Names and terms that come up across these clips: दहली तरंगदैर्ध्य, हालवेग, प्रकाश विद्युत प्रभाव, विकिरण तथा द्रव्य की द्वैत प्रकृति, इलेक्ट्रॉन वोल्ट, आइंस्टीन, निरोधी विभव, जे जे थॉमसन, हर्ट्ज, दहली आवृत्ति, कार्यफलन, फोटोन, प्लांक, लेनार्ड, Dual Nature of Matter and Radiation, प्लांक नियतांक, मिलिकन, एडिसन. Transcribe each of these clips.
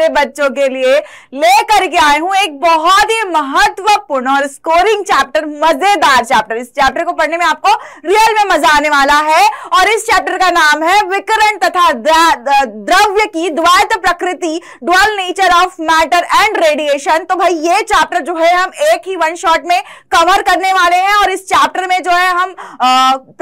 सारे बच्चों के लिए लेकर के आए हूं एक बहुत ही महत्वपूर्ण और स्कोरिंग चैप्टर, मजेदार चैप्टर। इस चैप्टर को पढ़ने में आपको रियल में मजा आने वाला है और इस चैप्टर का नाम है विकिरण तथा द्रव्य की द्वैत प्रकृति, dual nature of matter and radiation. तो भाई ये चैप्टर जो है हम एक ही वन शॉट में कवर करने वाले हैं और इस चैप्टर में जो है हम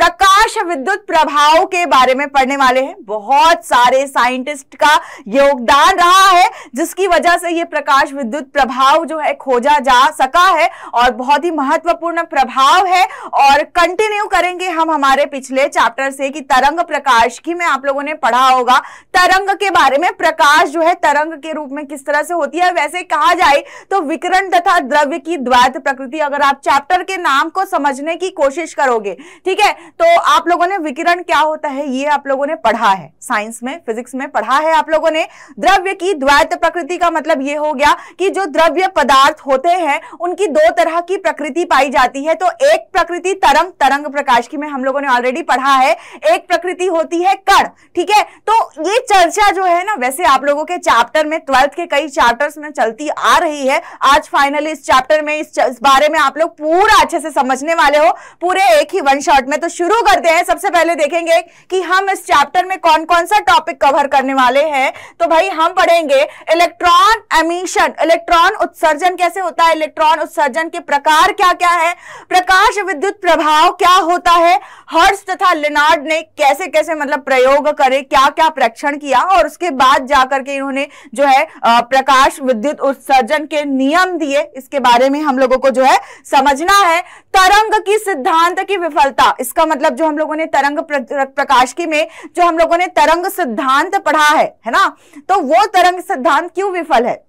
प्रकाश विद्युत प्रभाव के बारे में पढ़ने वाले हैं। बहुत सारे साइंटिस्ट का योगदान रहा है जिसकी वजह से ये प्रकाश विद्युत प्रभाव जो है खोजा जा सका है और बहुत ही महत्वपूर्ण प्रभाव है। और कंटिन्यू करेंगे हम हमारे पिछले चैप्टर से कि तरंग प्रकाश की, में आप लोगों ने पढ़ा होगा तरंग के बारे में, प्रकाश जो है तरंग के रूप में किस तरह से होती है। वैसे कहा जाए तो विकिरण तथा द्रव्य की द्वैत प्रकृति, अगर आप चैप्टर के नाम को समझने की कोशिश करोगे, ठीक है, तो आप लोगों ने विकिरण क्या होता है ये आप लोगों ने पढ़ा है, साइंस में फिजिक्स में पढ़ा है आप लोगों ने। द्रव्य की द्वैत प्रकृति का मतलब ये हो गया कि जो द्रव्य पदार्थ होते हैं उनकी दो तरह की प्रकृति पाई जाती है। तो एक प्रकृति तरंग प्रकाश की में हम लोगों ने ऑलरेडी पढ़ा है, एक प्रकृति होती है कण, ठीक है। तो ये चर्चा जो है ना वैसे आप लोगों के चैप्टर में 12th के कई चैप्टर्स में चलती आ रही है। आज फाइनली इस चैप्टर में इस बारे में आप लोग पूरा अच्छे से समझने वाले हो, पूरे एक ही वन शॉट में। तो शुरू करते हैं। सबसे पहले देखेंगे कि हम इस चैप्टर में कौन कौन सा टॉपिक कवर करने वाले हैं। तो भाई हम पढ़ेंगे इलेक्ट्रॉन एमिशन, इलेक्ट्रॉन उत्सर्जन कैसे होता है, इलेक्ट्रॉन उत्सर्जन के प्रकार क्या क्या है, प्रकाश विद्युत प्रभाव क्या होता है, हर्ट्ज तथा लेनार्ड ने कैसे कैसे मतलब प्रयोग करे, क्या क्या परीक्षण किया और उसके बाद जाकर के इन्होंने जो है प्रकाश विद्युत उत्सर्जन के नियम दिए, इसके बारे में हम लोगों को जो है समझना है। तरंग की सिद्धांत की विफलता, इसका मतलब जो हम लोगों ने तरंग प्रकाशिकी में जो हम लोगों ने तरंग सिद्धांत पढ़ा है ना, तो वो तरंग सिद्धांत क्यों विफल है।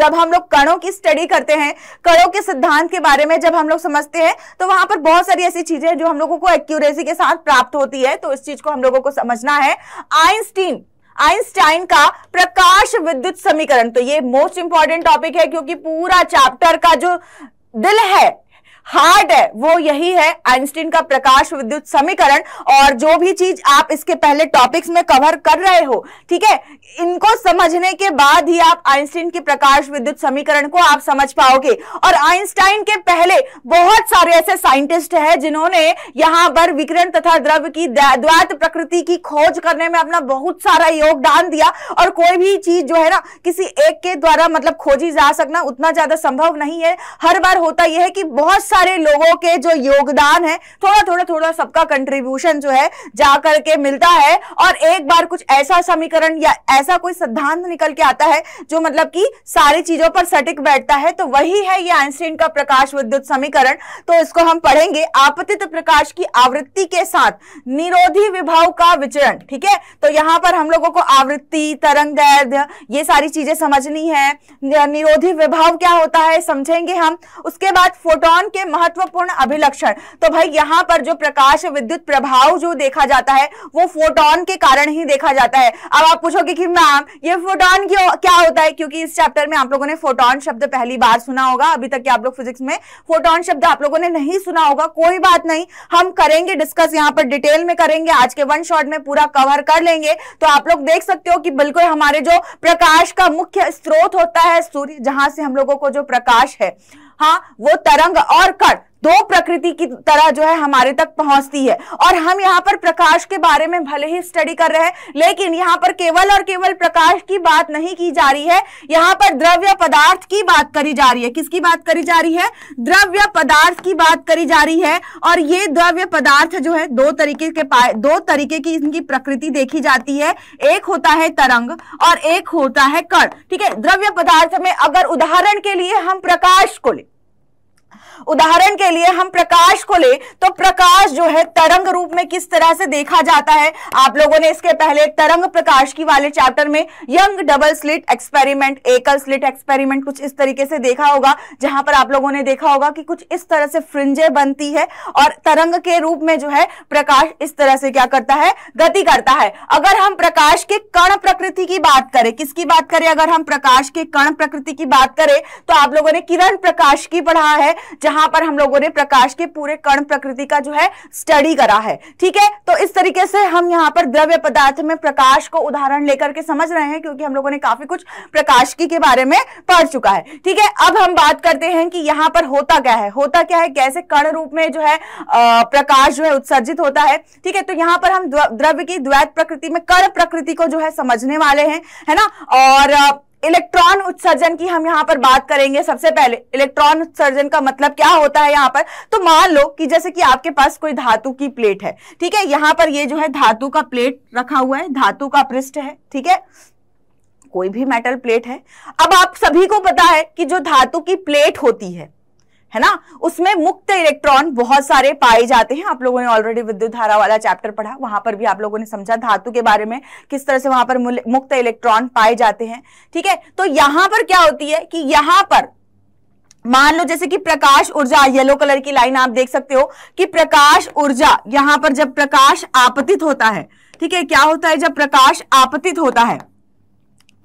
जब हम लोग कणों की स्टडी करते हैं, कणों के सिद्धांत के बारे में जब हम लोग समझते हैं तो वहां पर बहुत सारी ऐसी चीजें हैं जो हम लोगों को एक्यूरेसी के साथ प्राप्त होती है, तो इस चीज को हम लोगों को समझना है। आइंस्टाइन का प्रकाश विद्युत समीकरण, तो ये मोस्ट इंपॉर्टेंट टॉपिक है क्योंकि पूरा चैप्टर का जो दिल है, हार्ड है, वो यही है आइंस्टीन का प्रकाश विद्युत समीकरण। और जो भी चीज आप इसके पहले टॉपिक्स में कवर कर रहे हो, ठीक है, इनको समझने के बाद ही आप आइंस्टीन के प्रकाश विद्युत समीकरण को आप समझ पाओगे। और आइंस्टाइन के पहले बहुत सारे ऐसे साइंटिस्ट हैं जिन्होंने यहां पर विकिरण तथा द्रव्य की द्वैत प्रकृति की खोज करने में अपना बहुत सारा योगदान दिया। और कोई भी चीज जो है ना किसी एक के द्वारा मतलब खोजी जा सकना उतना ज्यादा संभव नहीं है। हर बार होता यह है कि बहुत सारे लोगों के जो योगदान है, थोड़ा थोड़ा थोड़ा सबका कंट्रीब्यूशन जो है जा करके मिलता है और एक बार कुछ ऐसा समीकरण या ऐसा कोई सिद्धांत निकल के आता है जो मतलब कि सारी चीजों पर सटीक बैठता है, तो वही है ये आइंस्टीन का प्रकाश विद्युत समीकरण। तो इसको हम पढ़ेंगे। आपतित प्रकाश की आवृत्ति के साथ निरोधी विभव का विचरण, ठीक है, तो यहां पर हम लोगों को आवृत्ति, तरंगदैर्ध्य, ये सारी चीजें समझनी है। निरोधी विभव क्या होता है समझेंगे हम। उसके बाद फोटोन के महत्वपूर्ण अभिलक्षण, तो भाई यहाँ पर जो प्रकाश विद्युत प्रभाव जो देखा जाता है वो फोटोन के कारण ही देखा जाता है। अब आप पूछोगे कि मैम ये फोटोन क्या होता है, क्योंकि इस चैप्टर में आप लोगों ने फोटोन शब्द पहली बार सुना होगा। अभी तक आप लोग फिजिक्स में फोटोन शब्द आप लोगों ने नहीं सुना होगा, कोई बात नहीं, हम करेंगे डिस्कस, यहाँ पर डिटेल में करेंगे, आज के वन शॉट में पूरा कवर कर लेंगे। तो आप लोग देख सकते हो कि बिल्कुल हमारे जो प्रकाश का मुख्य स्रोत होता है सूर्य, जहां से हम लोगों को जो प्रकाश है, हाँ, वो तरंग और कण दो प्रकृति की तरह जो है हमारे तक पहुंचती है। और हम यहाँ पर प्रकाश के बारे में भले ही स्टडी कर रहे हैं, लेकिन यहाँ पर केवल और केवल प्रकाश की बात नहीं की जा रही है, यहाँ पर द्रव्य पदार्थ की बात करी जा रही है। किसकी बात करी जा रही है? द्रव्य पदार्थ की बात करी जा रही है। और ये द्रव्य पदार्थ जो है दो तरीके की इनकी प्रकृति देखी जाती है, एक होता है तरंग और एक होता है कण, ठीक है। द्रव्य पदार्थ में अगर उदाहरण के लिए हम प्रकाश को ले तो प्रकाश जो है तरंग रूप में किस तरह से देखा जाता है, आप लोगों ने इसके पहले तरंग प्रकाश की वाले चैप्टर में यंग डबल स्लिट एक्सपेरिमेंट, एकल स्लिट एक्सपेरिमेंट कुछ इस तरीके से देखा होगा, जहां पर आप लोगों ने देखा होगा कि कुछ इस तरह से फ्रिंजे बनती है और तरंग के रूप में जो है प्रकाश इस तरह से क्या करता है, गति करता है। अगर हम प्रकाश के कण प्रकृति की बात करें, किसकी बात करें, अगर हम प्रकाश के कण प्रकृति की बात करें, तो आप लोगों ने किरण प्रकाश की पढ़ा है, जहां पर हम लोगों ने प्रकाश के पूरे कण प्रकृति का जो है स्टडी करा है। ठीक है, तो इस तरीके से हम यहाँ पर द्रव्य पदार्थ में प्रकाश को उदाहरण लेकर के समझ रहे हैं, क्योंकि हम लोगों ने काफी कुछ प्रकाश के बारे में पढ़ चुका है। ठीक है, अब हम बात करते हैं कि यहाँ पर होता क्या है, कैसे कण रूप में जो है प्रकाश जो है उत्सर्जित होता है। ठीक है, तो यहाँ पर हम द्रव्य की द्वैत प्रकृति में कण प्रकृति को जो है समझने वाले हैं, है ना। और इलेक्ट्रॉन उत्सर्जन की हम यहाँ पर बात करेंगे। सबसे पहले इलेक्ट्रॉन उत्सर्जन का मतलब क्या होता है यहाँ पर, तो मान लो कि जैसे कि आपके पास कोई धातु की प्लेट है, ठीक है, यहाँ पर ये जो है धातु का प्लेट रखा हुआ है, धातु का पृष्ठ है, ठीक है, कोई भी मेटल प्लेट है। अब आप सभी को पता है कि जो धातु की प्लेट होती है ना, उसमें मुक्त इलेक्ट्रॉन बहुत सारे पाए जाते हैं। आप लोगों ने ऑलरेडी विद्युत धारा वाला चैप्टर पढ़ा, वहां पर भी आप लोगों ने समझा धातु के बारे में किस तरह से वहां पर मुक्त इलेक्ट्रॉन पाए जाते हैं। ठीक है, तो यहां पर क्या होती है कि यहां पर मान लो जैसे कि प्रकाश ऊर्जा, येलो कलर की लाइन आप देख सकते हो कि प्रकाश ऊर्जा यहां पर जब प्रकाश आपतित होता है, ठीक है, क्या होता है जब प्रकाश आपतित होता है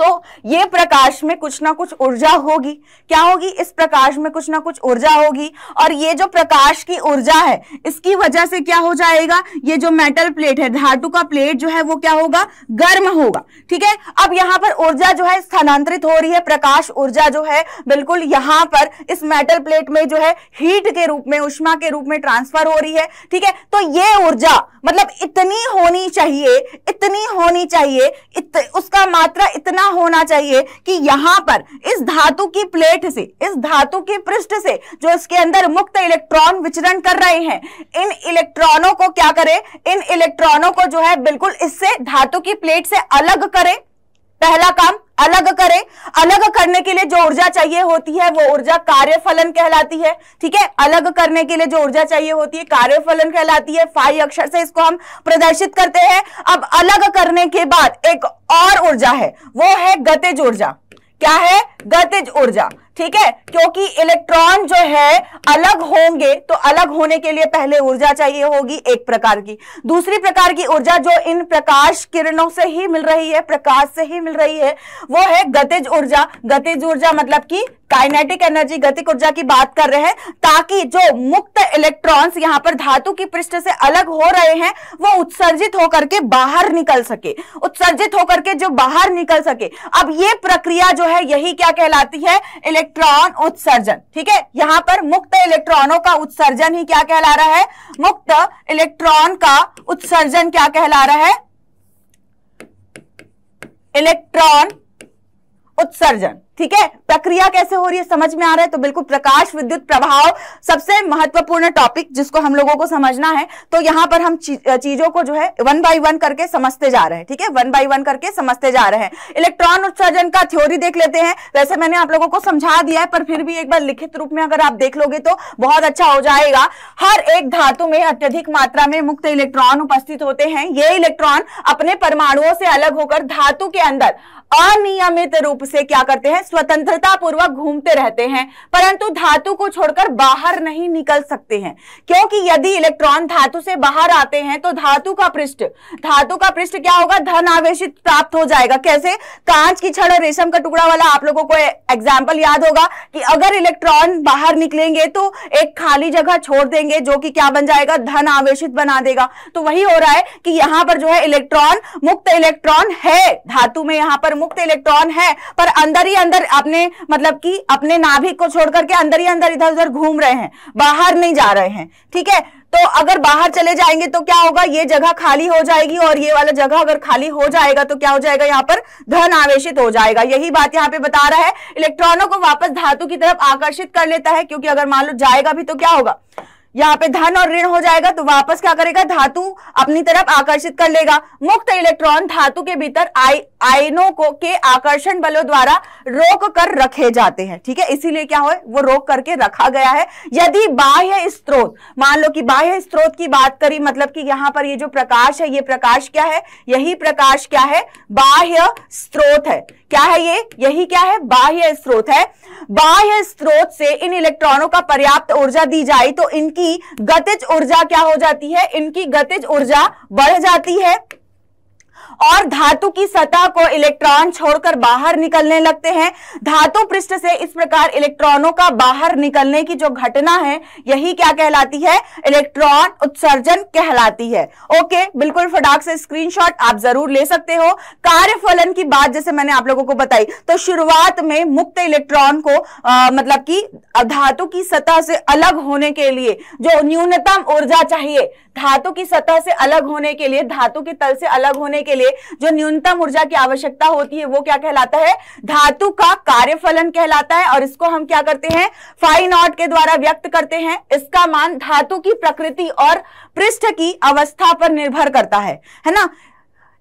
तो ये प्रकाश में कुछ ना कुछ ऊर्जा होगी। क्या होगी, इस प्रकाश में कुछ ना कुछ ऊर्जा होगी, और ये जो प्रकाश की ऊर्जा है इसकी वजह से क्या हो जाएगा, ये जो मेटल प्लेट है, धातु का प्लेट जो है वो क्या होगा, गर्म होगा। ठीक है, अब यहाँ पर ऊर्जा जो है स्थानांतरित हो रही है, प्रकाश ऊर्जा जो है बिल्कुल यहाँ पर इस मेटल प्लेट में जो है हीट के रूप में, ऊष्मा के रूप में ट्रांसफर हो रही है। ठीक है, तो ये ऊर्जा मतलब इतनी होनी चाहिए, इतनी होनी चाहिए, उसका मात्रा इतना होना चाहिए कि यहां पर इस धातु की प्लेट से, इस धातु के पृष्ठ से जो इसके अंदर मुक्त इलेक्ट्रॉन विचरण कर रहे हैं, इन इलेक्ट्रॉनों को क्या करें, इन इलेक्ट्रॉनों को जो है बिल्कुल इससे, धातु की प्लेट से अलग करें। पहला काम अलग करें। अलग करने के लिए जो ऊर्जा चाहिए होती है वो ऊर्जा कार्यफलन कहलाती है। ठीक है, अलग करने के लिए जो ऊर्जा चाहिए होती है कार्यफलन कहलाती है। फाई अक्षर से इसको हम प्रदर्शित करते हैं। अब अलग करने के बाद एक और ऊर्जा है, वो है गतिज ऊर्जा। क्या है, गतिज ऊर्जा। ठीक है, क्योंकि इलेक्ट्रॉन जो है अलग होंगे तो अलग होने के लिए पहले ऊर्जा चाहिए होगी एक प्रकार की। दूसरी प्रकार की ऊर्जा जो इन प्रकाश किरणों से ही मिल रही है, प्रकाश से ही मिल रही है, वो है गतिज ऊर्जा। गतिज ऊर्जा मतलब कि काइनेटिक एनर्जी, गतिज ऊर्जा की बात कर रहे हैं, ताकि जो मुक्त इलेक्ट्रॉन्स यहाँ पर धातु की पृष्ठ से अलग हो रहे हैं वो उत्सर्जित होकर के बाहर निकल सके, उत्सर्जित होकर के जो बाहर निकल सके। अब ये प्रक्रिया जो है यही क्या कहलाती है, इलेक्ट्रॉन उत्सर्जन। ठीक है, यहाँ पर मुक्त इलेक्ट्रॉनों का उत्सर्जन ही क्या कहला रहा है, मुक्त इलेक्ट्रॉन का उत्सर्जन क्या कहला रहा है, इलेक्ट्रॉन उत्सर्जन। ठीक है, प्रक्रिया कैसे हो रही है समझ में आ रहा है। तो बिल्कुल प्रकाश विद्युत प्रभाव सबसे महत्वपूर्ण टॉपिक जिसको हम लोगों को समझना है। तो यहाँ पर हम चीजों को जो है वन बाय वन करके समझते जा रहे हैं। ठीक है, वन बाय वन करके समझते जा रहे हैं। इलेक्ट्रॉन उत्सर्जन का थ्योरी देख लेते हैं। वैसे मैंने आप लोगों को समझा दिया है, पर फिर भी एक बार लिखित रूप में अगर आप देख लोगे तो बहुत अच्छा हो जाएगा। हर एक धातु में अत्यधिक मात्रा में मुक्त इलेक्ट्रॉन उपस्थित होते हैं। ये इलेक्ट्रॉन अपने परमाणुओं से अलग होकर धातु के अंदर अनियमित रूप से क्या करते हैं, स्वतंत्रता पूर्वक घूमते रहते हैं, परंतु धातु को छोड़कर बाहर नहीं निकल सकते हैं, क्योंकि यदि इलेक्ट्रॉन धातु से बाहर आते हैं तो धातु का पृष्ठ क्या होगा, धन आवेशित प्राप्त हो जाएगा। कैसे, कांच की छड़ और रेशम का टुकड़ा वाला आप लोगों को एग्जाम्पल याद होगा कि अगर इलेक्ट्रॉन बाहर निकलेंगे तो एक खाली जगह छोड़ देंगे जो कि क्या बन जाएगा, धन आवेशित बना देगा। तो वही हो रहा है कि यहाँ पर जो है इलेक्ट्रॉन, मुक्त इलेक्ट्रॉन है, धातु में यहाँ पर मुक्त इलेक्ट्रॉन है, पर अंदर ही अंदर अपने मतलब कि अपने नाभिक को छोड़कर के अंदर ही अंदर इधर उधर घूम रहे हैं, बाहर नहीं जा रहे हैं। ठीक है, तो अगर बाहर चले जाएंगे तो क्या होगा, ये जगह खाली हो जाएगी, और ये वाला जगह अगर खाली हो जाएगा तो क्या हो जाएगा, यहाँ पर धन आवेशित हो जाएगा। यही बात यहाँ पे बता रहा है, इलेक्ट्रॉनों को वापस धातु की तरफ आकर्षित कर लेता है, क्योंकि अगर मान लो जाएगा भी तो क्या होगा, यहाँ पे धन और ऋण हो जाएगा, तो वापस क्या करेगा, धातु अपनी तरफ आकर्षित कर लेगा। मुक्त इलेक्ट्रॉन धातु के भीतर आयनों को के आकर्षण बलों द्वारा रोक कर रखे जाते हैं। ठीक है, इसीलिए क्या हो, वो रोक करके रखा गया है। यदि बाह्य स्त्रोत, मान लो कि बाह्य स्त्रोत की बात करी, मतलब कि यहाँ पर ये जो प्रकाश है, ये प्रकाश क्या है, यही प्रकाश क्या है, बाह्य स्त्रोत है। क्या है ये, यही क्या है, बाह्य स्त्रोत है। बाह्य स्त्रोत से इन इलेक्ट्रॉनों का पर्याप्त ऊर्जा दी जाए तो इनकी गतिज ऊर्जा क्या हो जाती है, इनकी गतिज ऊर्जा बढ़ जाती है और धातु की सतह को इलेक्ट्रॉन छोड़कर बाहर निकलने लगते हैं। धातु पृष्ठ से इस प्रकार इलेक्ट्रॉनों का बाहर निकलने की जो घटना है यही क्या कहलाती है, इलेक्ट्रॉन उत्सर्जन कहलाती है। ओके, बिल्कुल फटाक से स्क्रीनशॉट आप जरूर ले सकते हो। कार्यफलन की बात जैसे मैंने आप लोगों को बताई, तो शुरुआत में मुक्त इलेक्ट्रॉन को मतलब कि धातु की सतह से अलग होने के लिए जो न्यूनतम ऊर्जा चाहिए, धातु की सतह से अलग होने के लिए, धातु के तल से अलग होने के लिए जो न्यूनतम ऊर्जा की आवश्यकता होती है वो क्या कहलाता है, धातु का कार्यफलन कहलाता है। और इसको हम क्या करते हैं, फाइ नॉट के द्वारा व्यक्त करते हैं। इसका मान धातु की प्रकृति और पृष्ठ की अवस्था पर निर्भर करता है ना।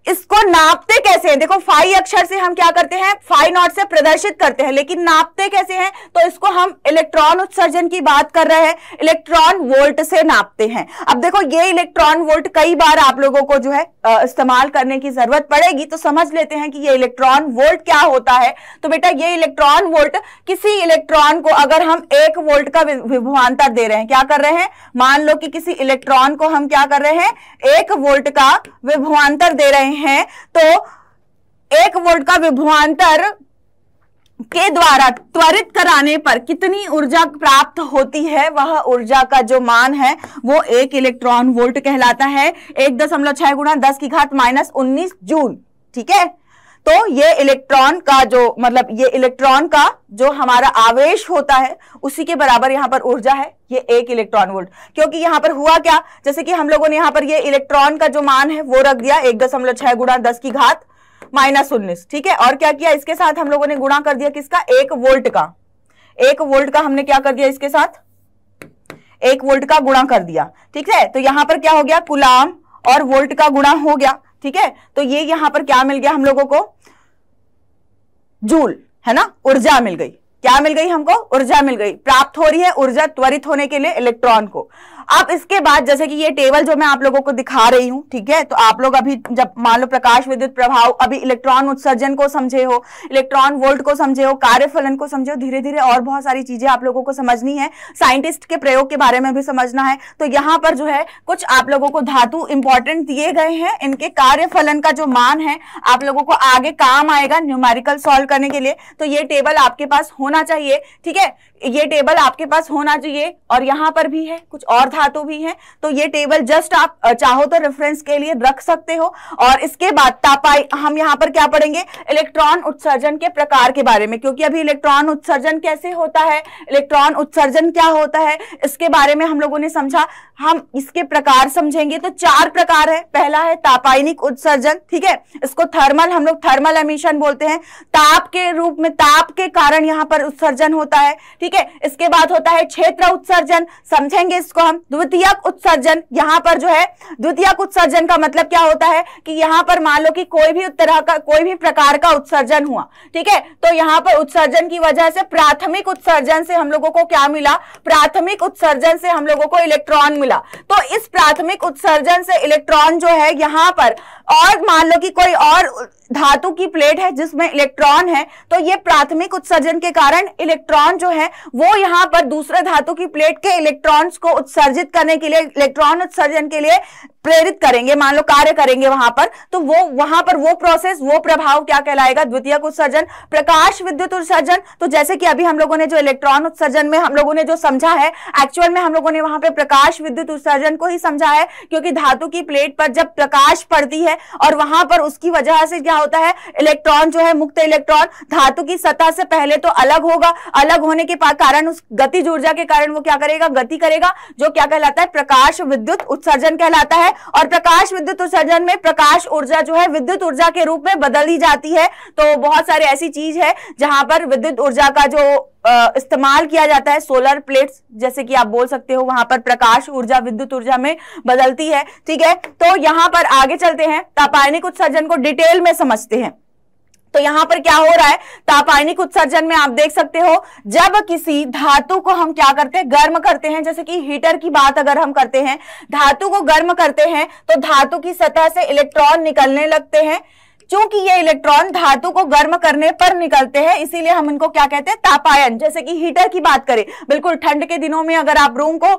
इसको नापते कैसे हैं, देखो फाइ अक्षर से हम क्या करते हैं, फाइ नॉट से प्रदर्शित करते हैं, लेकिन नापते कैसे हैं, तो इसको हम इलेक्ट्रॉन उत्सर्जन की बात कर रहे हैं, इलेक्ट्रॉन वोल्ट से नापते हैं। अब देखो ये इलेक्ट्रॉन वोल्ट कई बार आप लोगों को जो है इस्तेमाल करने की जरूरत पड़ेगी, तो समझ लेते हैं कि ये इलेक्ट्रॉन वोल्ट क्या होता है। तो बेटा ये इलेक्ट्रॉन वोल्ट, किसी इलेक्ट्रॉन को अगर हम 1 वोल्ट का विभवांतर दे रहे हैं, क्या कर रहे हैं, मान लो कि किसी इलेक्ट्रॉन को हम क्या कर रहे हैं, 1 वोल्ट का विभवांतर दे रहे हैं, तो 1 वोल्ट का विभवांतर के द्वारा त्वरित कराने पर कितनी ऊर्जा प्राप्त होती है, वह ऊर्जा का जो मान है वो 1 इलेक्ट्रॉन वोल्ट कहलाता है। 1.6 × 10⁻¹⁰ जूल, ठीक है। तो ये इलेक्ट्रॉन का जो मतलब ये इलेक्ट्रॉन का जो हमारा आवेश होता है उसी के बराबर यहाँ पर ऊर्जा है, ये 1 इलेक्ट्रॉन वोल्ट। क्योंकि यहाँ पर हुआ क्या, जैसे कि हम लोगों ने यहाँ पर ये इलेक्ट्रॉन का जो मान है वो रख दिया 1.6 × 10⁻¹⁰ ठीक है। और क्या किया इसके साथ हम लोगों ने गुणा कर दिया किसका, 1 वोल्ट का। 1 वोल्ट का हमने क्या कर दिया इसके साथ, 1 वोल्ट का गुणा कर दिया, ठीक है। तो यहाँ पर क्या हो गया, कूलाम और वोल्ट का गुणा हो गया, ठीक है। तो ये यहाँ पर क्या मिल गया हम लोगों को, जूल, है ना, ऊर्जा मिल गई। क्या मिल गई हमको, ऊर्जा मिल गई, प्राप्त हो रही है ऊर्जा त्वरित होने के लिए इलेक्ट्रॉन को। अब इसके बाद जैसे कि ये टेबल जो मैं आप लोगों को दिखा रही हूं, ठीक है, तो आप लोग अभी जब मान लो प्रकाश विद्युत प्रभाव, अभी इलेक्ट्रॉन उत्सर्जन को समझे हो, इलेक्ट्रॉन वोल्ट को समझे हो, कार्यफलन को समझे हो, धीरे धीरे और बहुत सारी चीजें आप लोगों को समझनी है, साइंटिस्ट के प्रयोग के बारे में भी समझना है। तो यहाँ पर जो है कुछ आप लोगों को धातु इंपॉर्टेंट दिए गए हैं, इनके कार्यफलन का जो मान है आप लोगों को आगे काम आएगा न्यूमेरिकल सॉल्व करने के लिए। तो ये टेबल आपके पास होना चाहिए, ठीक है, ये टेबल आपके पास होना चाहिए। और यहाँ पर भी है कुछ और धातु भी है, तो ये टेबल जस्ट आप चाहो तो रेफरेंस के लिए रख सकते हो। और इसके बाद तापाई, हम यहाँ पर क्या पढ़ेंगे, इलेक्ट्रॉन उत्सर्जन के प्रकार के बारे में, क्योंकि अभी इलेक्ट्रॉन उत्सर्जन कैसे होता है, इलेक्ट्रॉन उत्सर्जन क्या होता है इसके बारे में हम लोगों ने समझा। हम इसके प्रकार समझेंगे, तो 4 प्रकार है। पहला है तापायनिक उत्सर्जन, ठीक है, इसको थर्मल, हम लोग थर्मल एमिशन बोलते हैं, ताप के रूप में, ताप के कारण यहाँ पर उत्सर्जन होता है, ठीक है। इसके बाद होता है क्षेत्र उत्सर्जन, समझेंगे इसको हम। द्वितीयक उत्सर्जन, यहाँ पर जो है द्वितीयक उत्सर्जन का मतलब क्या होता है कि यहाँ पर मान लो कि कोई भी तरह का, कोई भी प्रकार का उत्सर्जन हुआ, ठीक है, तो यहाँ पर उत्सर्जन की वजह से प्राथमिक उत्सर्जन से हम लोगों को क्या मिला, प्राथमिक उत्सर्जन से हम लोगों को इलेक्ट्रॉन मिला। तो इस प्राथमिक उत्सर्जन से इलेक्ट्रॉन जो है यहाँ पर, और मान लो कि कोई और धातु की प्लेट है जिसमें इलेक्ट्रॉन है, तो ये प्राथमिक उत्सर्जन के कारण इलेक्ट्रॉन जो है वो यहाँ पर दूसरे धातु की प्लेट के इलेक्ट्रॉन्स को उत्सर्जित करने के लिए, इलेक्ट्रॉन उत्सर्जन के लिए प्रेरित करेंगे, मान लो कार्य करेंगे वहां पर, तो वो वहां पर वो प्रोसेस, वो प्रभाव क्या कहलाएगा, द्वितीयक उत्सर्जन। प्रकाश विद्युत उत्सर्जन, तो जैसे कि अभी हम लोगों ने जो इलेक्ट्रॉन उत्सर्जन में हम लोगों ने जो समझा है, एक्चुअल में हम लोगों ने वहां पे प्रकाश विद्युत उत्सर्जन को ही समझा है, क्योंकि धातु की प्लेट पर जब प्रकाश पड़ती है और वहां पर उसकी वजह से क्या होता है, इलेक्ट्रॉन जो है, मुक्त इलेक्ट्रॉन धातु की सतह से पहले तो अलग होगा, अलग होने के कारण उस गतिज ऊर्जा के कारण वो क्या करेगा, गति करेगा, जो क्या कहलाता है, प्रकाश विद्युत उत्सर्जन कहलाता है। और प्रकाश विद्युत उत्सर्जन में प्रकाश ऊर्जा जो है विद्युत ऊर्जा के रूप में बदल दी जाती है। तो बहुत सारे ऐसी चीज है जहां पर विद्युत ऊर्जा का जो इस्तेमाल किया जाता है, सोलर प्लेट्स जैसे कि आप बोल सकते हो, वहां पर प्रकाश ऊर्जा विद्युत ऊर्जा में बदलती है, ठीक है। तो यहां पर आगे चलते हैं, तापायनिक उत्सर्जन को डिटेल में समझते हैं। तो यहां पर क्या हो रहा है, तापायनिक उत्सर्जन में आप देख सकते हो, जब किसी धातु को हम क्या करते हैं, गर्म करते हैं, जैसे कि हीटर की बात अगर हम करते हैं, धातु को गर्म करते हैं तो धातु की सतह से इलेक्ट्रॉन निकलने लगते हैं, चूंकि ये इलेक्ट्रॉन धातु को गर्म करने पर निकलते हैं, इसीलिए हम इनको क्या कहते हैं, तापायन। जैसे कि हीटर की बात करें, बिल्कुल ठंड के दिनों में अगर आप रूम को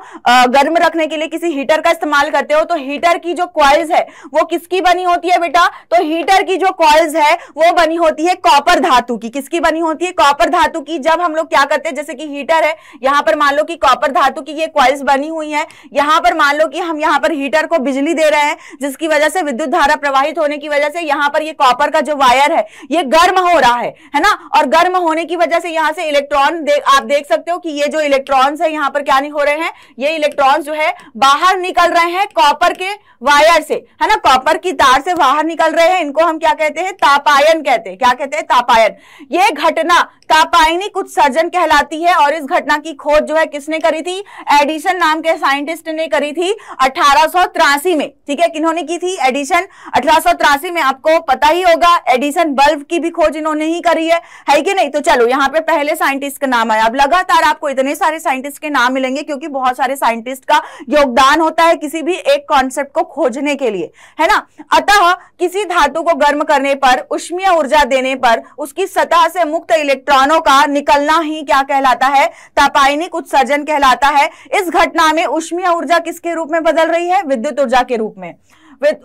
गर्म रखने के लिए किसी हीटर का इस्तेमाल करते हो, तो हीटर की जो कॉइल्स है वो किसकी बनी होती है बेटा, तो हीटर की जो कॉइल्स है वो बनी होती है कॉपर धातु की। किसकी बनी होती है, कॉपर धातु की। जब हम लोग क्या करते हैं, जैसे कि हीटर है, यहाँ पर मान लो कि कॉपर धातु की ये कॉइल्स बनी हुई है, यहाँ पर मान लो कि हम यहाँ पर हीटर को बिजली दे रहे हैं, जिसकी वजह से विद्युत धारा प्रवाहित होने की वजह से यहाँ पर ये कॉपर का जो वायर है ये गर्म हो रहा है ना, और गर्म होने की वजह से यहाँ से इलेक्ट्रॉन आप देख सकते हो कि ये जो इलेक्ट्रॉन्स है यहाँ पर क्या नहीं हो रहे हैं, ये इलेक्ट्रॉन्स जो है बाहर निकल रहे हैं कॉपर के वायर से, है ना, कॉपर की तार से बाहर निकल रहे हैं। इनको हम क्या कहते हैं, तापायन कहते हैं। क्या कहते हैं, तापायन। ये घटना तापायनिक उत्सर्जन कहलाती है, और इस घटना की खोज जो है किसने करी थी, एडिसन नाम के साइंटिस्ट ने करी थी 1883 में। ठीक है, किन्होंने की थी, एडिसन 1883 में। आपको पता ही होगा एडिसन बल्ब की भी खोज इन्होंने ही करी है कि नहीं। तो चलो यहाँ पे पहले साइंटिस्ट का नाम आया। अब लगातार आपको इतने सारे साइंटिस्ट के नाम मिलेंगे क्योंकि बहुत सारे साइंटिस्ट का योगदान होता है किसी भी एक कॉन्सेप्ट को खोजने के लिए, है ना। अतः किसी धातु को गर्म करने पर, उष्मीय ऊर्जा देने पर उसकी सतह से मुक्त इलेक्ट्रॉनों का निकलना ही क्या कहलाता है, तापायनिक उत्सर्जन कहलाता है। इस घटना में उष्मीय ऊर्जा किसके रूप में बदल रही है, विद्युत ऊर्जा के रूप में।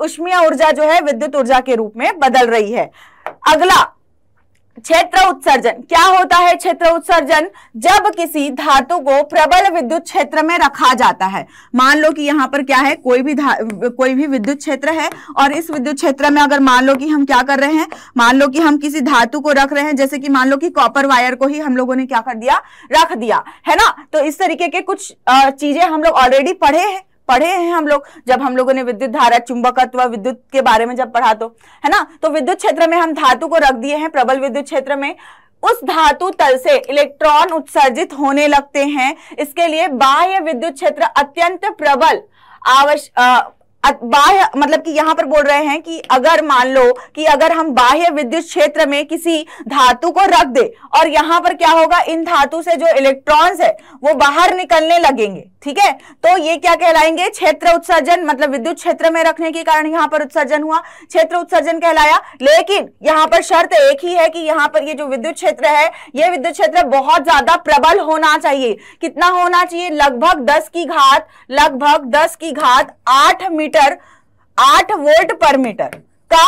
उष्मीय ऊर्जा जो है विद्युत ऊर्जा के रूप में बदल रही है। अगला, क्षेत्र उत्सर्जन। क्या होता है क्षेत्र उत्सर्जन, जब किसी धातु को प्रबल विद्युत क्षेत्र में रखा जाता है। मान लो कि यहाँ पर क्या है, कोई भी विद्युत क्षेत्र है, और इस विद्युत क्षेत्र में अगर मान लो कि हम क्या कर रहे हैं, मान लो कि हम किसी धातु को रख रहे हैं, जैसे कि मान लो कि कॉपर वायर को ही हम लोगों ने क्या कर दिया, रख दिया, है ना। तो इस तरीके के कुछ चीजें हम लोग ऑलरेडी पढ़े हैं हम लोग, जब हम लोगों ने विद्युत धारा, चुंबकत्व, विद्युत के बारे में जब पढ़ा, तो है ना। तो विद्युत क्षेत्र में हम धातु को रख दिए हैं, प्रबल विद्युत क्षेत्र में। उस धातु तल से इलेक्ट्रॉन उत्सर्जित होने लगते हैं। इसके लिए बाह्य विद्युत क्षेत्र अत्यंत प्रबल आवश्यक, बाह्य मतलब कि यहाँ पर बोल रहे हैं कि अगर मान लो कि अगर हम बाह्य विद्युत क्षेत्र में किसी धातु को रख दे, और यहाँ पर क्या होगा, इन धातु से जो इलेक्ट्रॉन्स है वो बाहर निकलने लगेंगे, ठीक है, तो ये क्या कहलाएंगे, क्षेत्र उत्सर्जन। मतलब विद्युत क्षेत्र में रखने के कारण यहाँ पर उत्सर्जन हुआ, क्षेत्र उत्सर्जन कहलाया। लेकिन यहाँ पर शर्त एक ही है कि यहाँ पर ये जो विद्युत क्षेत्र है, ये विद्युत क्षेत्र बहुत ज्यादा प्रबल होना चाहिए। कितना होना चाहिए, लगभग 10 की घात 8 8 वोल्ट पर मीटर का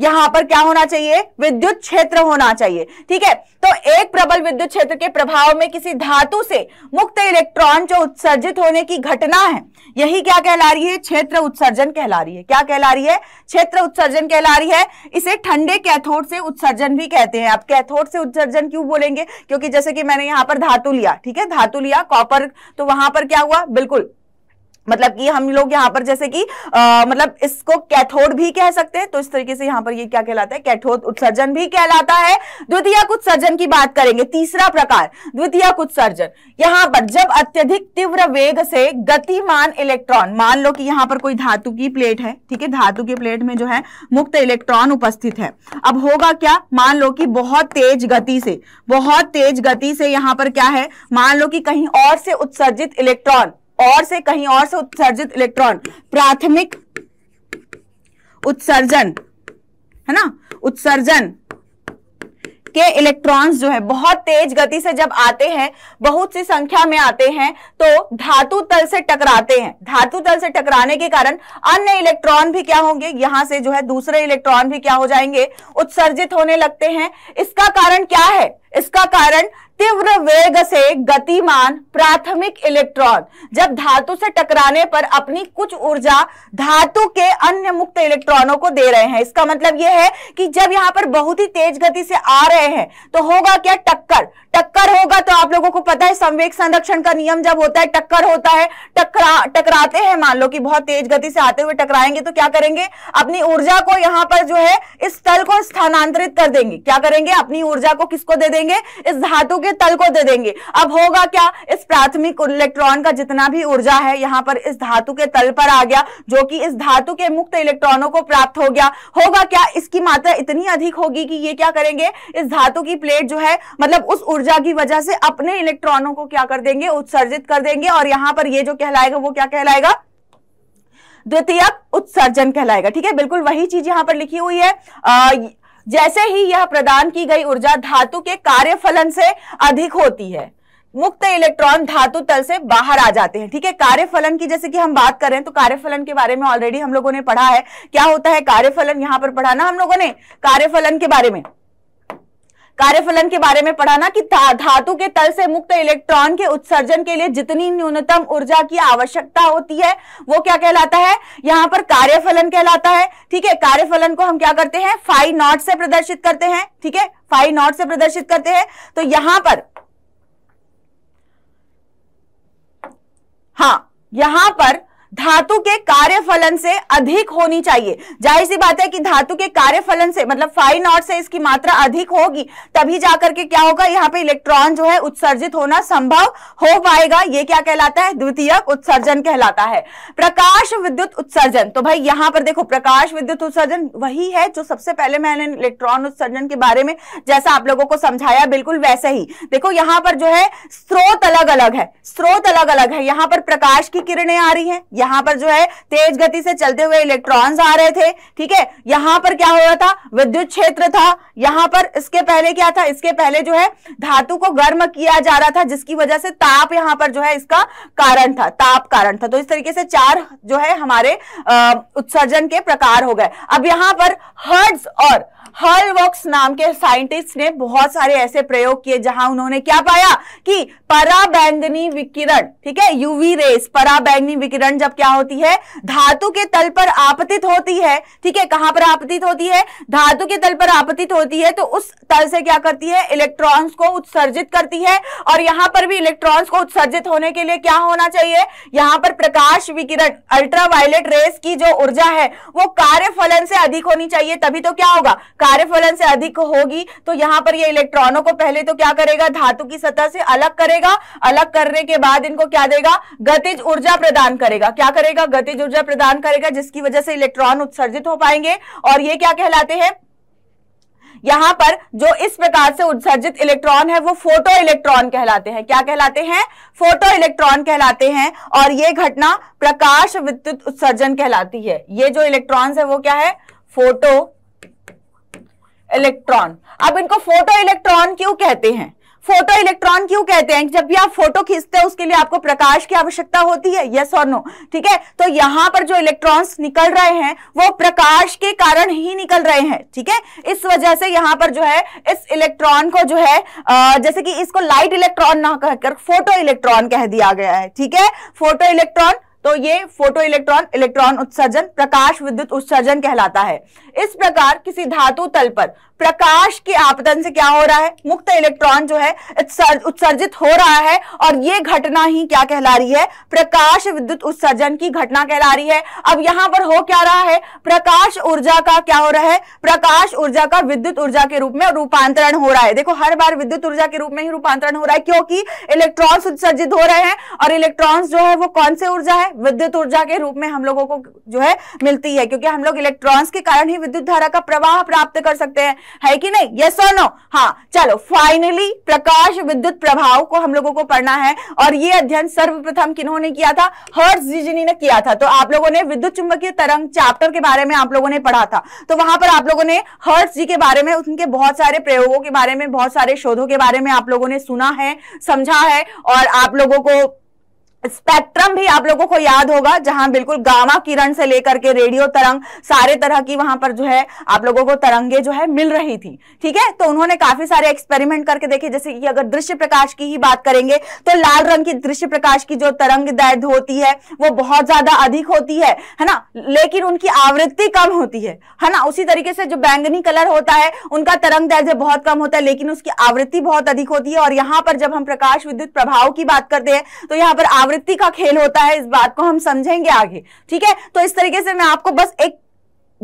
यहां पर क्या होना चाहिए, विद्युत क्षेत्र होना चाहिए, ठीक है। तो एक प्रबल विद्युत क्षेत्र के प्रभाव में किसी धातु से मुक्त इलेक्ट्रॉन जो उत्सर्जित होने की घटना है, यही क्या कहला रही है, क्षेत्र उत्सर्जन कहला रही है। क्या कहला रही है, क्षेत्र उत्सर्जन कहला रही है। इसे ठंडे कैथोड से उत्सर्जन भी कहते हैं। आप कैथोड से उत्सर्जन क्यों बोलेंगे, क्योंकि जैसे कि मैंने यहाँ पर धातु लिया, ठीक है, धातु लिया कॉपर, तो वहां पर क्या हुआ, बिल्कुल मतलब कि हम लोग यहाँ पर जैसे कि मतलब इसको कैथोड भी कह सकते हैं, तो इस तरीके से यहाँ पर ये क्या कहलाता है, कैथोड उत्सर्जन भी कहलाता है। द्वितीयक उत्सर्जन की बात करेंगे, तीसरा प्रकार द्वितीयक उत्सर्जन। यहाँ पर जब अत्यधिक तीव्र वेग से गतिमान इलेक्ट्रॉन, मान लो कि यहाँ पर कोई धातु की प्लेट है, ठीक है, धातु की प्लेट में जो है मुक्त इलेक्ट्रॉन उपस्थित है। अब होगा क्या, मान लो कि बहुत तेज गति से यहाँ पर क्या है, मान लो कि कहीं और से उत्सर्जित इलेक्ट्रॉन प्राथमिक उत्सर्जन, है ना, उत्सर्जन के इलेक्ट्रॉन्स जो है बहुत तेज गति से जब आते हैं, बहुत सी संख्या में आते हैं, तो धातु तल से टकराते हैं। धातु तल से टकराने के कारण अन्य इलेक्ट्रॉन भी क्या होंगे, यहां से जो है दूसरे इलेक्ट्रॉन भी क्या हो जाएंगे, उत्सर्जित होने लगते हैं। इसका कारण क्या है, इसका कारण तीव्र वेग से गतिमान प्राथमिक इलेक्ट्रॉन जब धातु से टकराने पर अपनी कुछ ऊर्जा धातु के अन्य मुक्त इलेक्ट्रॉनों को दे रहे हैं। इसका मतलब यह है कि जब यहाँ पर बहुत ही तेज गति से आ रहे हैं तो होगा क्या, टक्कर होगा। तो आप लोगों को पता है संवेग संरक्षण का नियम जब होता है, टक्कर होता है, टकराते हैं, मान लो कि बहुत तेज गति से आते हुए टकराएंगे तो क्या करेंगे, अपनी ऊर्जा को यहाँ पर जो है इस तल को स्थानांतरित कर देंगे। क्या करेंगे, अपनी ऊर्जा को किसको दे देंगे, इस धातु के तल को दे देंगे। अब होगा क्या, इस प्राथमिक इलेक्ट्रॉन का जितना भी ऊर्जा है यहाँ पर इस धातु के तल पर आ गया, जो कि इस धातु के मुक्त इलेक्ट्रॉनों को प्राप्त हो गया। होगा क्या, इसकी मात्रा इतनी अधिक होगी कि ये क्या करेंगे, इस धातु की प्लेट जो है मतलब उस ऊर्जा की वजह से अपने इलेक्ट्रॉनों को क्या कर देंगे, उत्सर्जित कर देंगे, और यहाँ पर ये जो कहलाएगा वो क्या कहलाएगा, द्वितीयक उत्सर्जन कहलाएगा। ठीक है, बिल्कुल वही चीज यहां पर लिखी हुई है। जैसे ही यह प्रदान की गई ऊर्जा धातु के कार्यफलन से अधिक होती है, मुक्त इलेक्ट्रॉन धातु तल से बाहर आ जाते हैं। ठीक है, कार्यफलन की जैसे कि हम बात कर रहे हैं तो कार्यफलन के बारे में ऑलरेडी हम लोगों ने पढ़ा है। क्या होता है कार्यफलन, यहां पर पढ़ा ना हम लोगों ने कार्यफलन के बारे में, कार्यफलन के बारे में पढ़ा ना कि धातु के तल से मुक्त इलेक्ट्रॉन के उत्सर्जन के लिए जितनी न्यूनतम ऊर्जा की आवश्यकता होती है वो क्या कहलाता है, यहाँ पर कार्यफलन कहलाता है। ठीक है, कार्यफलन को हम क्या करते हैं, फाई नॉट से प्रदर्शित करते हैं। ठीक है, फाई नॉट से प्रदर्शित करते हैं। तो यहां पर, हाँ, यहां पर धातु के कार्यफलन से अधिक होनी चाहिए। जाहिर सी बात है कि धातु के कार्यफलन से मतलब फाई नॉट से इसकी मात्रा अधिक होगी, तभी जाकर के क्या होगा, यहाँ पे इलेक्ट्रॉन जो है उत्सर्जित होना संभव हो पाएगा। ये क्या कहलाता है, द्वितीयक उत्सर्जन कहलाता है। प्रकाश विद्युत उत्सर्जन, तो भाई यहाँ पर देखो प्रकाश विद्युत उत्सर्जन वही है जो सबसे पहले मैंने इलेक्ट्रॉन उत्सर्जन के बारे में जैसा आप लोगों को समझाया बिल्कुल वैसे ही। देखो यहाँ पर जो है स्रोत अलग अलग है, स्रोत अलग अलग है। यहाँ पर प्रकाश की किरणें आ रही है, यहां पर जो है तेज गति से चलते हुए इलेक्ट्रॉन्स आ रहे थे। ठीक है, यहां पर क्या हो रहा था, विद्युत क्षेत्र था। यहां पर इसके पहले क्या था, इसके पहले जो है धातु को गर्म किया जा रहा था, जिसकी वजह से ताप यहां पर जो है इसका कारण था, ताप कारण था। तो इस तरीके से चार जो है हमारे उत्सर्जन के प्रकार हो गए। अब यहां पर हर्ट्ज और हर्लवॉक्स नाम के साइंटिस्ट ने बहुत सारे ऐसे प्रयोग किए जहां उन्होंने क्या पाया कि पराबैंगनी विकिरण, ठीक है, यूवी रेस, पराबैंगनी विकिरण जब क्या होती है धातु के तल पर आपतित होती है। ठीक है, कहां पर आपतित होती है, धातु के तल पर आपतित होती है, तो उस तल से क्या करती है, इलेक्ट्रॉन्स को उत्सर्जित करती है। और यहां पर भी इलेक्ट्रॉन्स को उत्सर्जित होने के लिए क्या होना चाहिए, यहां पर प्रकाश विकिरण, अल्ट्रावायलेट रेस की जो ऊर्जा है वो कार्यफलन से अधिक होनी चाहिए, तभी तो क्या होगा, कार्यफलन से अधिक होगी। तो यहां पर ये इलेक्ट्रॉनों को पहले तो क्या करेगा, धातु की सतह से अलग करेगा, अलग करने के बाद इनको क्या देगा, गतिज ऊर्जा प्रदान करेगा, क्या करेगा, गतिज ऊर्जा प्रदान करेगा, जिसकी वजह से इलेक्ट्रॉन उत्सर्जित हो पाएंगे। और ये क्या कहलाते हैं, यहां पर जो इस प्रकार से उत्सर्जित इलेक्ट्रॉन है वो फोटो इलेक्ट्रॉन कहलाते हैं। क्या कहलाते हैं, फोटो इलेक्ट्रॉन कहलाते हैं। और ये घटना प्रकाश विद्युत उत्सर्जन कहलाती है। ये जो इलेक्ट्रॉन है वो क्या है, फोटो इलेक्ट्रॉन। अब इनको फोटो इलेक्ट्रॉन क्यों कहते हैं, फोटो इलेक्ट्रॉन क्यों कहते हैं, जब भी आप फोटो खींचते हो उसके लिए आपको प्रकाश की आवश्यकता होती है, यस और नो। ठीक है, तो यहां पर जो इलेक्ट्रॉन्स निकल रहे हैं वो प्रकाश के कारण ही निकल रहे हैं। ठीक है, इस वजह से यहां पर जो है इस इलेक्ट्रॉन को जो है जैसे कि इसको लाइट इलेक्ट्रॉन ना कहकर फोटो इलेक्ट्रॉन कह दिया गया है। ठीक है, फोटो इलेक्ट्रॉन, तो ये फोटो इलेक्ट्रॉन, इलेक्ट्रॉन उत्सर्जन प्रकाश विद्युत उत्सर्जन कहलाता है। इस प्रकार किसी धातु तल पर प्रकाश के आपतन से क्या हो रहा है, मुक्त इलेक्ट्रॉन जो है उत्सर्जित हो रहा है, और ये घटना ही क्या कहला रही है, प्रकाश विद्युत उत्सर्जन की घटना कहला रही है। अब यहां पर हो क्या रहा है, प्रकाश ऊर्जा का क्या हो रहा है, प्रकाश ऊर्जा का विद्युत ऊर्जा के रूप में रूपांतरण हो रहा है। देखो हर बार विद्युत ऊर्जा के रूप में ही रूपांतरण हो रहा है, क्योंकि इलेक्ट्रॉन्स उत्सर्जित हो रहे हैं, और इलेक्ट्रॉन्स जो है वो कौन से ऊर्जा है, विद्युत ऊर्जा के रूप में हम लोगों को जो है मिलती है, क्योंकि हम लोग इलेक्ट्रॉन्स के कारण ही विद्युत धारा का प्रवाह प्राप्त कर सकते हैं, है कि नहीं, यस और नो। हाँ, चलो फाइनली प्रकाश विद्युत प्रभाव को हम लोगों को पढ़ना है, और ये अध्ययन सर्वप्रथम किन्होंने किया था, हर्ट्ज जी ने किया था। तो आप लोगों ने विद्युत चुंबकीय तरंग चैप्टर के बारे में आप लोगों ने पढ़ा था, तो वहां पर आप लोगों ने हर्ट्ज जी के बारे में, उनके बहुत सारे प्रयोगों के बारे में, बहुत सारे शोधों के बारे में आप लोगों ने सुना है, समझा है। और आप लोगों को स्पेक्ट्रम भी आप लोगों को याद होगा, जहां बिल्कुल गामा किरण से लेकर के रेडियो तरंग, सारे तरह की वहां पर जो है आप लोगों को तरंगे जो है मिल रही थी। ठीक है, तो उन्होंने काफी सारे एक्सपेरिमेंट करके देखे, जैसे कि अगर दृश्य प्रकाश की ही बात करेंगे तो लाल रंग की दृश्य प्रकाश की जो तरंगदैर्ध्य होती है वो बहुत ज्यादा अधिक होती है ना, लेकिन उनकी आवृत्ति कम होती है ना। उसी तरीके से जो बैंगनी कलर होता है उनका तरंगदैर्ध्य बहुत कम होता है, लेकिन उसकी आवृत्ति बहुत अधिक होती है। और यहाँ पर जब हम प्रकाश विद्युत प्रभाव की बात करते हैं तो यहाँ पर आवृत्ति का खेल होता है, इस बात को हम समझेंगे आगे। ठीक है, तो इस तरीके से मैं आपको बस एक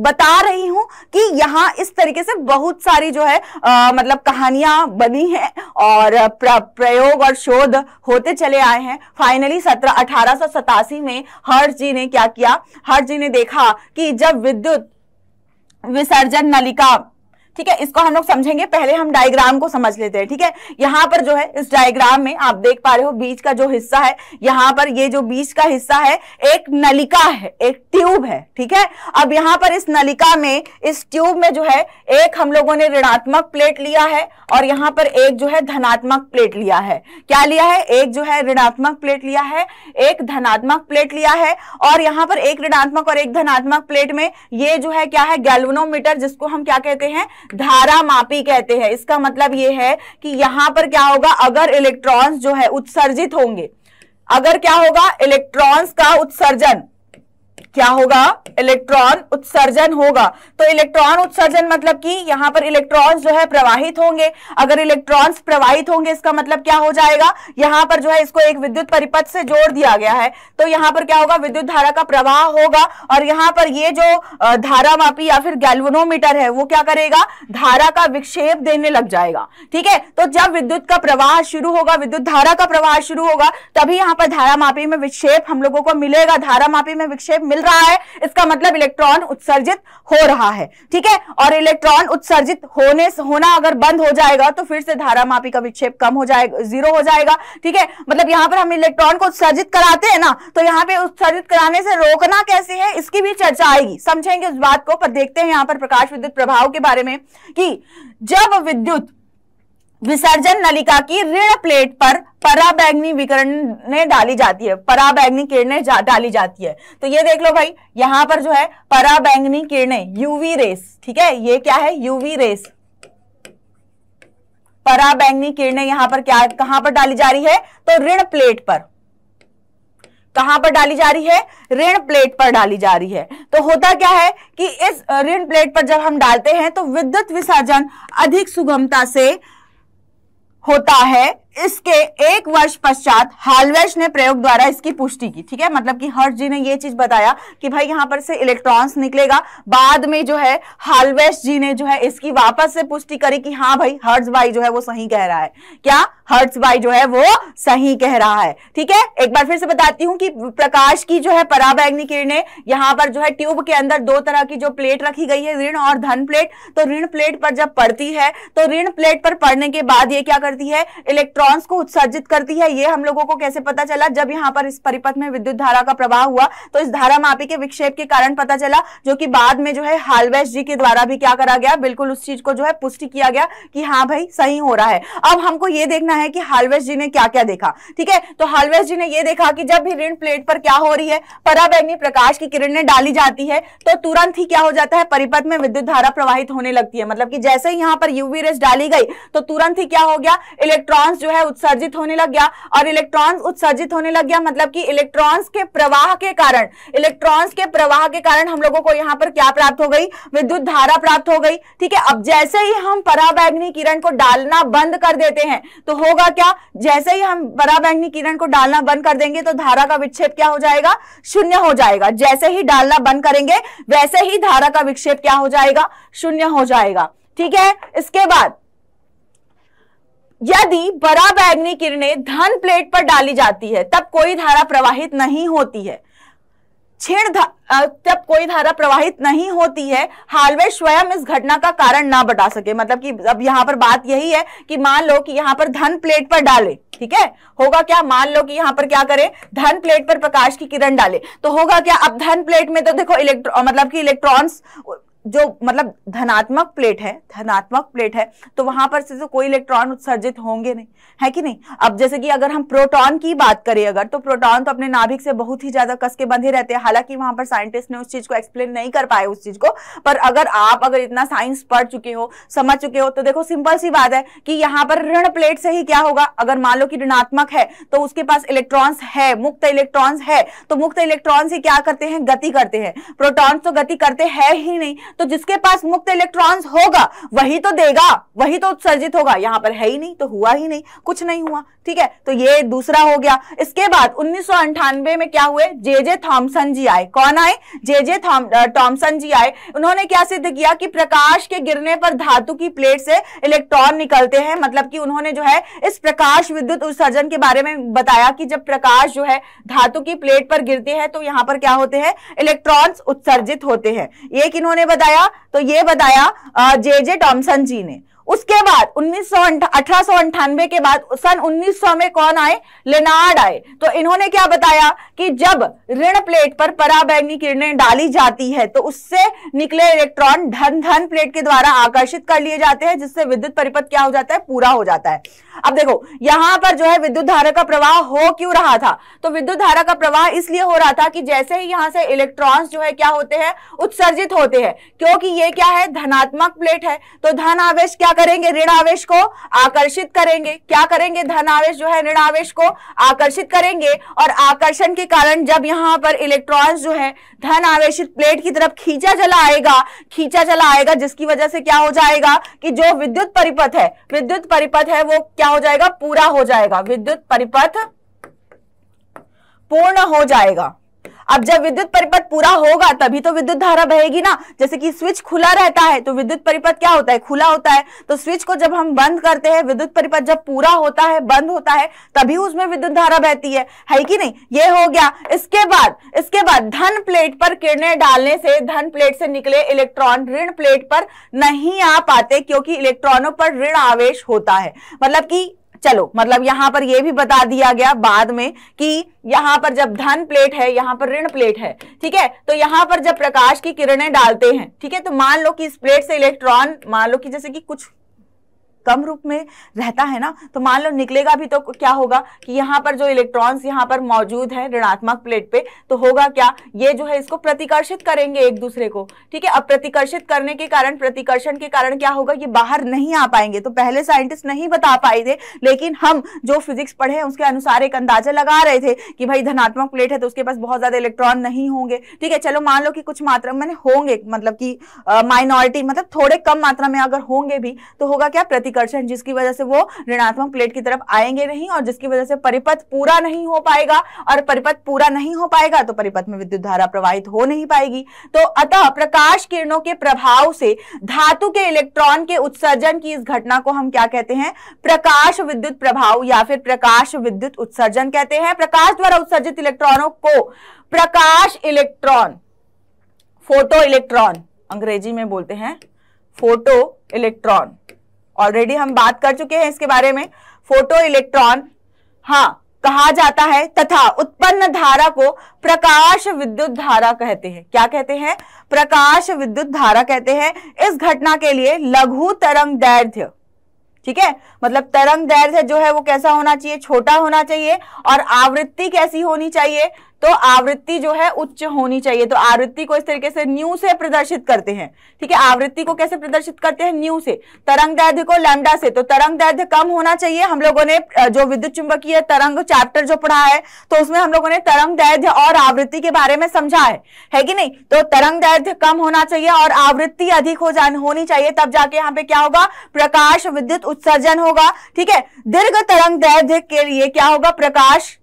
बता रही हूं कि यहाँ इस तरीके से बहुत सारी जो है मतलब कहानियां बनी हैं, और प्रयोग और शोध होते चले आए हैं। फाइनली 1887 में हर्ट्ज जी ने क्या किया, हर्ट्ज जी ने देखा कि जब विद्युत विसर्जन नलिका ठीक है, इसको हम लोग समझेंगे। पहले हम डायग्राम को समझ लेते हैं। ठीक है, यहाँ पर जो है इस डायग्राम में आप देख पा रहे हो बीच का जो हिस्सा है, यहाँ पर ये जो बीच का हिस्सा है एक नलिका है, एक ट्यूब है। ठीक है, अब यहाँ पर इस नलिका में, इस ट्यूब में जो है एक हम लोगों ने ऋणात्मक प्लेट लिया है और यहाँ पर एक जो है धनात्मक प्लेट लिया है। क्या लिया है? एक जो है ऋणात्मक प्लेट लिया है, एक धनात्मक प्लेट लिया है। और यहाँ पर एक ऋणात्मक और एक धनात्मक प्लेट में ये जो है क्या है, गैल्वेनोमीटर, जिसको हम क्या कहते हैं, धारा मापी कहते हैं। इसका मतलब ये है कि यहाँ पर क्या होगा, अगर इलेक्ट्रॉन्स जो है उत्सर्जित होंगे, अगर क्या होगा, इलेक्ट्रॉन्स का उत्सर्जन, क्या होगा, इलेक्ट्रॉन उत्सर्जन होगा। तो इलेक्ट्रॉन उत्सर्जन मतलब कि यहां पर इलेक्ट्रॉन्स जो है प्रवाहित होंगे। अगर इलेक्ट्रॉन्स प्रवाहित होंगे इसका मतलब क्या हो जाएगा, यहां पर जो है इसको एक विद्युत परिपथ से जोड़ दिया गया है, तो यहां पर क्या होगा, विद्युत धारा का प्रवाह होगा। और यहां पर ये जो धारा मापी या फिर गैल्वेनोमीटर है वो क्या करेगा, धारा का विक्षेप देने लग जाएगा। ठीक है, तो जब विद्युत का प्रवाह शुरू होगा, विद्युत धारा का प्रवाह शुरू होगा, तभी यहां पर धारा मापी में विक्षेप हम लोगों को मिलेगा। धारा मापी में विक्षेप मिल रहा है, इसका मतलब इलेक्ट्रॉन उत्सर्जित हो रहा है। ठीक है, और इलेक्ट्रॉन उत्सर्जित होना अगर बंद हो जाएगा तो फिर से धारामापी का विक्षेप कम हो जाएगा, जीरो हो जाएगा। ठीक है, मतलब यहाँ पर हम इलेक्ट्रॉन को उत्सर्जित कराते हैं ना, तो यहाँ पे उत्सर्जित कराने से रोकना कैसे है इसकी भी चर्चा आएगी, समझेंगे उस बात को। पर देखते हैं यहाँ पर प्रकाश विद्युत प्रभाव के बारे में कि जब विद्युत विसर्जन नलिका की ऋण प्लेट पर पराबैंगनी विकिरणें डाली जाती है, पराबैंगनी किरणें डाली जाती है, तो ये देख लो भाई, यहाँ पर जो है पराबैंगनी किरणें, यूवी रेस। ठीक है, ये क्या है, यूवी रेस, पराबैंगनी किरणें यहाँ पर क्या, कहां पर डाली जा रही है, तो ऋण प्लेट पर। कहां पर डाली जा रही है, ऋण प्लेट पर डाली जा रही है। तो होता क्या है कि इस ऋण प्लेट पर जब हम डालते हैं तो विद्युत विसर्जन अधिक सुगमता से होता है। इसके एक वर्ष पश्चात हर्ट्ज ने प्रयोग द्वारा इसकी पुष्टि की। ठीक है, मतलब कि हर्ट्ज जी ने ये चीज बताया कि भाई यहाँ पर से इलेक्ट्रॉन्स निकलेगा। बाद में जो है हर्ट्ज जी ने जो है इसकी वापस से पुष्टि करी कि हाँ भाई, हर्ट्ज भाई जो है वो सही कह रहा है। क्या, हर्ट्ज भाई जो है वो सही कह रहा है। ठीक है, एक बार फिर से बताती हूँ कि प्रकाश की जो है पराबैंगनी किरणें, यहाँ पर जो है ट्यूब के अंदर दो तरह की जो प्लेट रखी गई है, ऋण और धन प्लेट, तो ऋण प्लेट पर जब पड़ती है तो ऋण प्लेट पर पड़ने के बाद ये क्या करती है, इलेक्ट्रॉन को उत्सर्जित करती है। ये हम लोगों को कैसे पता चला, जब यहाँ पर इस परिपथ में विद्युत धारा का प्रवाह हुआ तो इस धारा मापी के विक्षेप के कारण पता चला, जो कि बाद में जो है हर्ट्ज जी के द्वारा भी क्या करा गया, बिल्कुल उस चीज को जो है पुष्टि किया गया कि हाँ भाई सही हो रहा है। अब हमको ये देखना है कि हर्ट्ज जी ने क्या क्या देखा। ठीक है, तो हर्ट्ज जी ने यह देखा कि जब भी ऋण प्लेट पर क्या हो रही है, पराबैंगनी प्रकाश की किरणें डाली जाती है, तो तुरंत ही क्या हो जाता है, परिपथ में विद्युत धारा प्रवाहित होने लगती है। मतलब कि जैसे ही यहाँ पर यूवी रेस डाली गई तो तुरंत ही क्या हो गया, इलेक्ट्रॉन्स जो है उत्सर्जित होने लग गया। और इलेक्ट्रॉन्स उत्सर्जित होने लग गया मतलब कि इलेक्ट्रॉन्स के प्रवाह के कारण, इलेक्ट्रॉन्स के प्रवाह के कारण हम लोगों को यहाँ पर क्या प्राप्त हो गई, विद्युत धारा प्राप्त हो गई। ठीक है, अब जैसे ही हम पराबैंगनी किरण को डालना बंद कर देते हैं तो होगा क्या, जैसे ही हम पराबैंगनी किरण को डालना बंद कर देंगे तो धारा का विक्षेप क्या हो जाएगा, शून्य हो जाएगा। जैसे ही डालना बंद करेंगे वैसे ही धारा का विक्षेप क्या हो जाएगा, शून्य हो जाएगा। ठीक है, इसके बाद यदि पराबैंगनी किरणें धन प्लेट पर डाली जाती है तब कोई धारा प्रवाहित नहीं होती है, तब कोई धारा प्रवाहित नहीं होती है। हर्ट्ज स्वयं इस घटना का कारण ना बता सके, मतलब कि अब यहाँ पर बात यही है कि मान लो कि यहाँ पर धन प्लेट पर डाले, ठीक है, होगा क्या, मान लो कि यहाँ पर क्या करें, धन प्लेट पर प्रकाश की किरण डाले तो होगा क्या, अब धन प्लेट में तो देखो मतलब कि इलेक्ट्रॉन्स जो मतलब धनात्मक प्लेट है, धनात्मक प्लेट है तो वहां पर से तो कोई इलेक्ट्रॉन उत्सर्जित होंगे नहीं, है कि नहीं। अब जैसे कि अगर हम प्रोटॉन की बात करें, अगर तो प्रोटॉन तो अपने नाभिक से बहुत ही ज्यादा कस के बंधे रहते हैं। हालांकि वहां पर साइंटिस्ट ने उस चीज को एक्सप्लेन नहीं कर पाए उस चीज को, पर अगर आप अगर इतना साइंस पढ़ चुके हो, समझ चुके हो, तो देखो सिंपल सी बात है कि यहाँ पर ऋण प्लेट से ही क्या होगा, अगर मान लो कि ऋणात्मक है तो उसके पास इलेक्ट्रॉन्स है, मुक्त इलेक्ट्रॉन्स है, तो मुक्त इलेक्ट्रॉन्स ही क्या करते हैं, गति करते हैं। प्रोटॉन्स तो गति करते हैं ही नहीं, तो जिसके पास मुक्त इलेक्ट्रॉन्स होगा वही तो देगा, वही तो उत्सर्जित होगा। यहां पर है ही नहीं तो हुआ ही नहीं, कुछ नहीं हुआ। ठीक है, तो ये दूसरा हो गया। इसके बाद 1998 में क्या हुए, जेजे थॉमसन जी आए। कौन आए, जेजे थॉमसन जी आए। उन्होंने क्या सिद्ध किया कि प्रकाश के गिरने पर धातु की प्लेट से इलेक्ट्रॉन निकलते हैं। मतलब कि उन्होंने जो है इस प्रकाश विद्युत उत्सर्जन के बारे में बताया कि जब प्रकाश जो है धातु की प्लेट पर गिरते हैं तो यहां पर क्या होते हैं, इलेक्ट्रॉन्स उत्सर्जित होते हैं। ये किन्होंने बताया, बताया तो ये बताया जे टॉमसन जी ने। उसके बाद 1898 के बाद सन 1900 में कौन आए, लेनार्ड आए। तो इन्होंने क्या बताया कि जब ऋण प्लेट पर पराबैंगनी किरणें डाली जाती है तो उससे निकले इलेक्ट्रॉन धन धन प्लेट के द्वारा आकर्षित कर लिए जाते हैं, जिससे विद्युत परिपथ क्या हो जाता है, पूरा हो जाता है। अब देखो यहां पर जो है विद्युत धारा का प्रवाह हो क्यों रहा था, तो विद्युत धारा का प्रवाह इसलिए हो रहा था कि जैसे ही यहां से इलेक्ट्रॉन्स जो है क्या होते हैं, उत्सर्जित होते हैं, क्योंकि ये क्या है, धनात्मक प्लेट है। तो धन आवेश क्या करेंगे, ऋण आवेश को आकर्षित करेंगे। क्या करेंगे, धन आवेश जो है ऋण आवेश को आकर्षित करेंगे, और आकर्षण के कारण जब यहां पर इलेक्ट्रॉन्स जो है धन आवेशित प्लेट की तरफ खींचा चला आएगा, जिसकी वजह से क्या हो जाएगा कि जो विद्युत परिपथ है वो क्या हो जाएगा, पूरा हो जाएगा, विद्युत परिपथ पूर्ण हो जाएगा। अब जब विद्युत परिपथ पूरा होगा तभी तो विद्युत धारा बहेगी ना। जैसे कि स्विच खुला रहता है तो विद्युत परिपथ क्या होता है, खुला होता है। तो स्विच को जब हम बंद करते हैं, विद्युत परिपथ जब पूरा होता है, बंद होता है, तभी उसमें विद्युत धारा बहती है कि नहीं। ये हो गया। इसके बाद धन प्लेट पर किरणें डालने से धन प्लेट से निकले इलेक्ट्रॉन ऋण प्लेट पर नहीं आ पाते, क्योंकि इलेक्ट्रॉनों पर ऋण आवेश होता है। मतलब यहां पर यह भी बता दिया गया बाद में कि यहां पर जब धन प्लेट है, यहां पर ऋण प्लेट है, ठीक है, तो यहां पर जब प्रकाश की किरणें डालते हैं, ठीक है, तो मान लो कि इस प्लेट से इलेक्ट्रॉन, मान लो कि जैसे कि कुछ कम रूप में रहता है ना, तो मान लो निकलेगा भी तो क्या होगा कि यहाँ पर जो इलेक्ट्रॉन्स यहाँ पर मौजूद है ऋणात्मक प्लेट पे, तो होगा क्या, ये जो है इसको प्रतिकर्षित करेंगे एक दूसरे को, ठीक है। अब प्रतिकर्षित करने के कारण, प्रतिकर्षण के कारण क्या होगा, ये बाहर नहीं आ पाएंगे। तो पहले साइंटिस्ट नहीं बता पाए थे, लेकिन हम जो फिजिक्स पढ़े हैं उसके अनुसार एक अंदाजा लगा रहे थे कि भाई धनात्मक प्लेट है तो उसके पास बहुत ज्यादा इलेक्ट्रॉन नहीं होंगे, ठीक है। चलो मान लो कि कुछ मात्रा में होंगे, मतलब कि माइनॉरिटी, मतलब थोड़े कम मात्रा में अगर होंगे भी, तो होगा क्या, प्रतिकर्षण, जिसकी वजह से वो ऋणात्मक प्लेट की तरफ आएंगे नहीं, और जिसकी वजह से परिपथ पूरा नहीं हो पाएगा, और परिपथ पूरा नहीं हो पाएगा तो परिपथ में विद्युत धारा प्रवाहित हो नहीं पाएगी। तो अतः प्रकाश किरणों के प्रभाव से धातु के इलेक्ट्रॉन के उत्सर्जन की इस घटना को हम क्या कहते हैं, प्रकाश विद्युत प्रभाव या फिर प्रकाश विद्युत उत्सर्जन कहते हैं। प्रकाश द्वारा उत्सर्जित इलेक्ट्रॉनों को प्रकाश इलेक्ट्रॉन, फोटो इलेक्ट्रॉन अंग्रेजी में बोलते हैं, फोटो इलेक्ट्रॉन, ऑलरेडी हम बात कर चुके हैं इसके बारे में, फोटो इलेक्ट्रॉन हाँ कहा जाता है, तथा उत्पन्न धारा को प्रकाश विद्युत धारा कहते हैं। क्या कहते हैं, प्रकाश विद्युत धारा कहते हैं। इस घटना के लिए लघु तरंगदैर्ध्य, ठीक है, मतलब तरंगदैर्ध्य जो है वो कैसा होना चाहिए, छोटा होना चाहिए, और आवृत्ति कैसी होनी चाहिए, तो आवृत्ति जो है उच्च होनी चाहिए। तो आवृत्ति को इस तरीके से न्यू से प्रदर्शित करते हैं, ठीक है। आवृत्ति को कैसे प्रदर्शित करते हैं, न्यू से, तरंगदैर्ध्य को लैम्डा से। तो तरंगदैर्ध्य कम होना चाहिए। हम लोगों ने जो विद्युत चुंबकीय तरंग चैप्टर जो पढ़ा है तो उसमें हम लोगों ने तरंगदैर्ध्य और आवृत्ति के बारे में समझा है कि नहीं। तो तरंगदैर्ध्य कम होना चाहिए और आवृत्ति अधिक होनी चाहिए, तब जाके यहाँ पे क्या होगा, प्रकाश विद्युत उत्सर्जन होगा, ठीक है। दीर्घ तरंगदैर्ध्य के लिए क्या होगा, प्रकाश